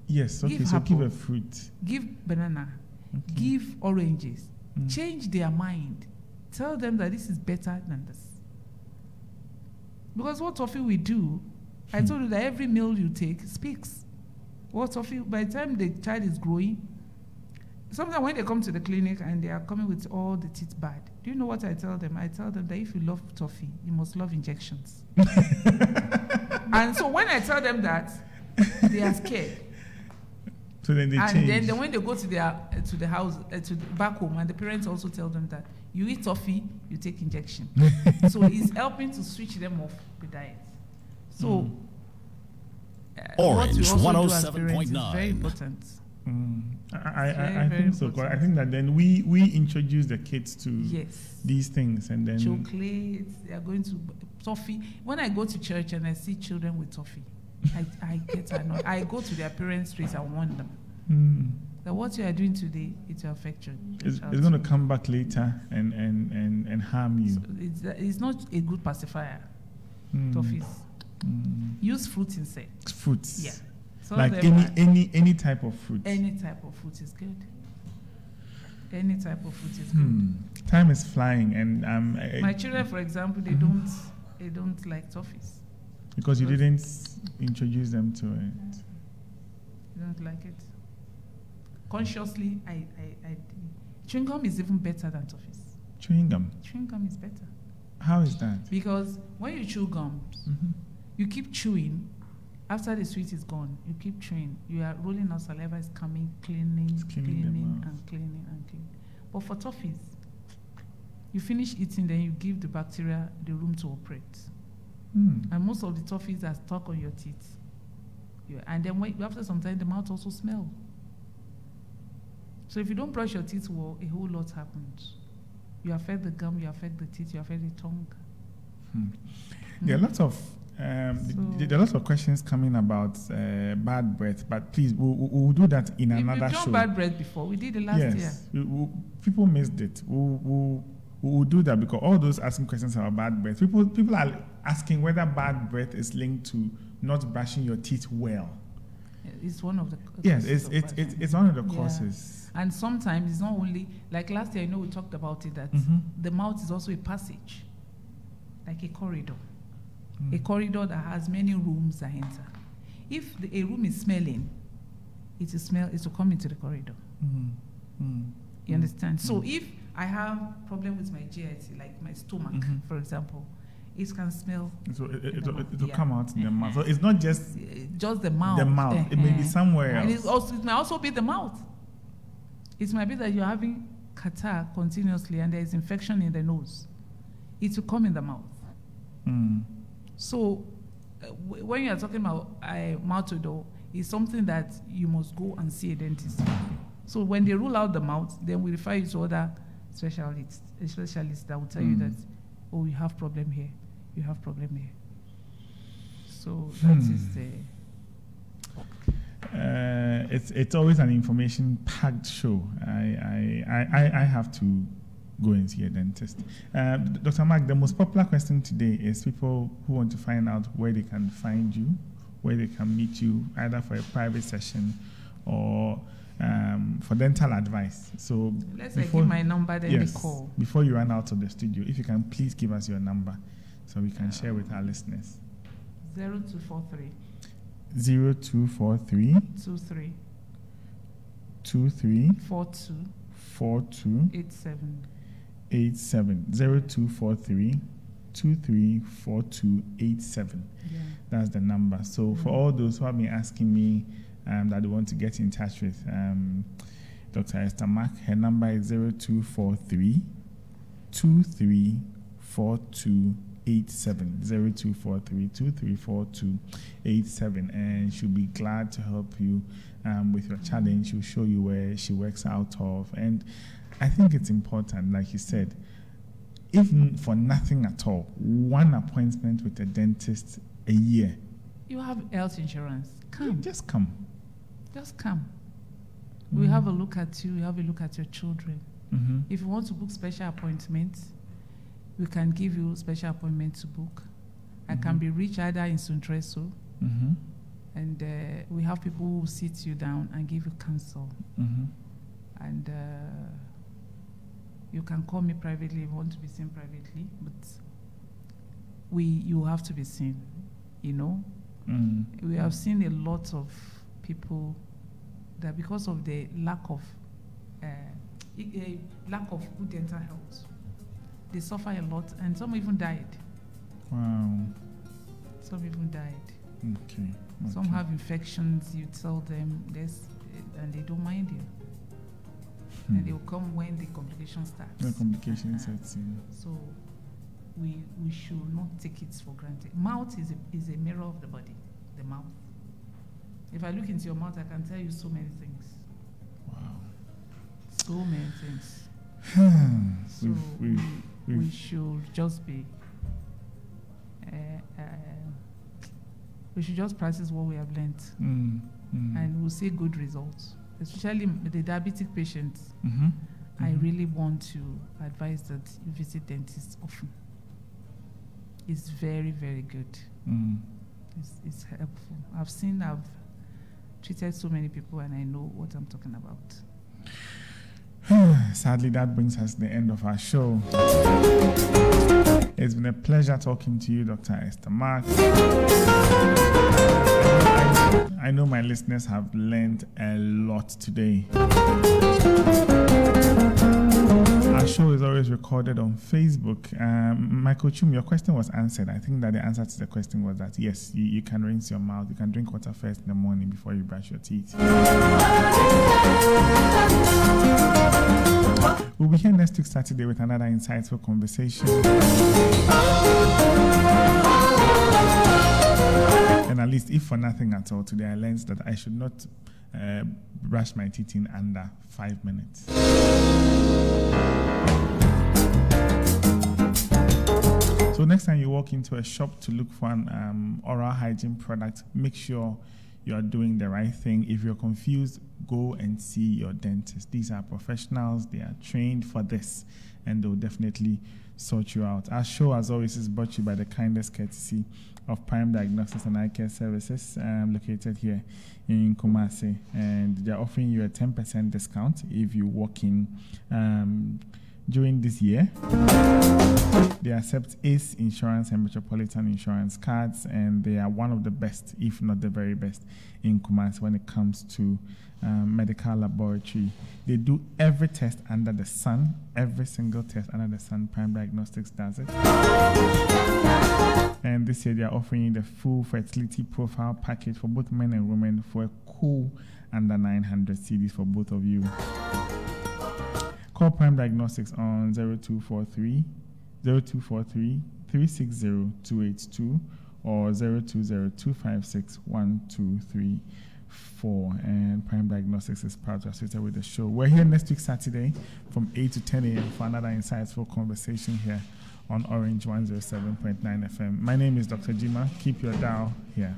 Yes, okay, give a fruit. Give banana. Okay. Give oranges. Mm. Change their mind. Tell them that this is better than this. Because what toffee we do, I told you that every meal you take speaks. What of you, by the time the child is growing, sometimes when they come to the clinic and they are coming with all the teeth bad, do you know what I tell them? I tell them that if you love toffee, you must love injections. And so when I tell them that, they are scared. So then they change. And then when they go to their to the house, to the back home, and the parents also tell them that you eat toffee, you take injection. So it's helping to switch them off the diet. So Orange 107.9 very important. I think so. I think that then we introduce the kids to these things, and then chocolates. They are going to toffee. When I go to church and I see children with toffee, I get annoyed. I go to their parents' place and warn them that what you are doing today, it will affect you. It's going to come back later and harm you. So it's not a good pacifier. Toffees. Use fruit instead. Fruits. Yeah. So like any type of fruit. Any type of fruit is good. Any type of fruit is good. Time is flying, and my children, for example, they don't like toffees. Because you didn't introduce them to it. They don't like it. Consciously, I chewing gum is even better than toffees. Chewing gum. Chewing gum is better. How is that? Because when you chew gum, you keep chewing. After the sweet is gone, you keep chewing. You are rolling out saliva, is coming, cleaning. But for toffees, you finish eating, then you give the bacteria the room to operate. And most of the toffees are stuck on your teeth. And then after some time, the mouth also smells. So if you don't brush your teeth well, a whole lot happens. You affect the gum, you affect the teeth, you affect the tongue. There are lots of there are lots of questions coming about bad breath, but please, we'll do that in another show. We've done bad breath before. We did it last year. Yes, people missed it. We'll do that because all those asking questions about bad breath. People are asking whether bad breath is linked to not brushing your teeth well. It's one of the causes. Yes, it's one of the causes. Yeah. And sometimes it's not only, like last year, I know we talked about it, that the mouth is also a passage, like a corridor. A corridor that has many rooms that enter. If a room is smelling, it will come into the corridor. You understand? So if I have a problem with my GIT, like my stomach, for example, it can smell. So it will come out in the mouth. So it's not just the mouth. The mouth. It may be somewhere else. And it may also be the mouth. It might be that you're having catarrh continuously and there is infection in the nose. It will come in the mouth. So when you are talking about mouth to door, it's something that you must go and see a dentist. So when they rule out the mouth, then we refer you to other specialists that will tell you that, oh, you have problem here, you have problem here. So that is the... it's always an information-packed show. I have to go and see a dentist. Dr. Mark, the most popular question today is people who want to find out where they can find you, where they can meet you, either for a private session or for dental advice. So let's give my number, then they call. Before you run out of the studio, if you can please give us your number so we can share with our listeners. 0243. 0243. 23. 23. 42. 42. 87. 0243 234287. That's the number. So for all those who have been asking me that they want to get in touch with Dr. Esther Mark, her number is 0243 234287. 0243 234287, and she'll be glad to help you with your challenge. She'll show you where she works out of, and I think it's important, like you said, even for nothing at all, one appointment with a dentist a year. You have health insurance. Come. Just come. Just come. We have a look at you. We have a look at your children. If you want to book special appointments, we can give you special appointments to book. I can be reached either in Suntreso, and we have people who sit you down and give you counsel. And... you can call me privately if you want to be seen privately, but you have to be seen, you know? We have seen a lot of people that because of the lack of good dental health, they suffer a lot, and some even died. Wow. Some even died. Okay. Some have infections, you tell them, there's and they don't mind you. Hmm. And they will come when the complication starts. The complication starts, yeah. So we should not take it for granted. Mouth is a mirror of the body, the mouth. If I look into your mouth, I can tell you so many things. Wow. So many things. So we should just be... we should just practice what we have learned. Mm, mm. And we'll see good results. Especially the diabetic patients. Mm-hmm, I mm-hmm. really want to advise that you visit dentists often. It's very, very good. Mm. It's helpful. I've treated so many people and I know what I'm talking about. Sadly, that brings us to the end of our show. It's been a pleasure talking to you, Dr. Esther Mark. I know my listeners have learned a lot today. Our show is always recorded on Facebook. Michael Chum, your question was answered. I think that the answer to the question was that, yes, you can rinse your mouth. You can drink water first in the morning before you brush your teeth. We'll be here next week Saturday with another insightful conversation. And at least, if for nothing at all, today I learned that I should not brush my teeth in under 5 minutes. So next time you walk into a shop to look for an oral hygiene product, make sure you are doing the right thing. If you're confused, go and see your dentist. These are professionals. They are trained for this, and they'll definitely sort you out. Our show, as always, is brought to you by the kindest courtesy of Prime Diagnostics and Eye Care Services, located here in Kumasi. And they're offering you a 10% discount if you walk in during this year. They accept ACE Insurance and Metropolitan Insurance cards, and they are one of the best, if not the very best, in Kumasi when it comes to medical laboratory. They do every test under the sun, every single test under the sun. Prime Diagnostics does it. And this year they are offering the full fertility profile package for both men and women for a cool under 900 cedis for both of you. Call Prime Diagnostics on 0243 360 282 or 0202561233. And Prime Diagnostics is proud to associate with the show. We're here next week Saturday from 8 to 10 a.m. for another insightful conversation here on Orange 107.9 FM. My name is Dr. Jimma. Keep your dial here.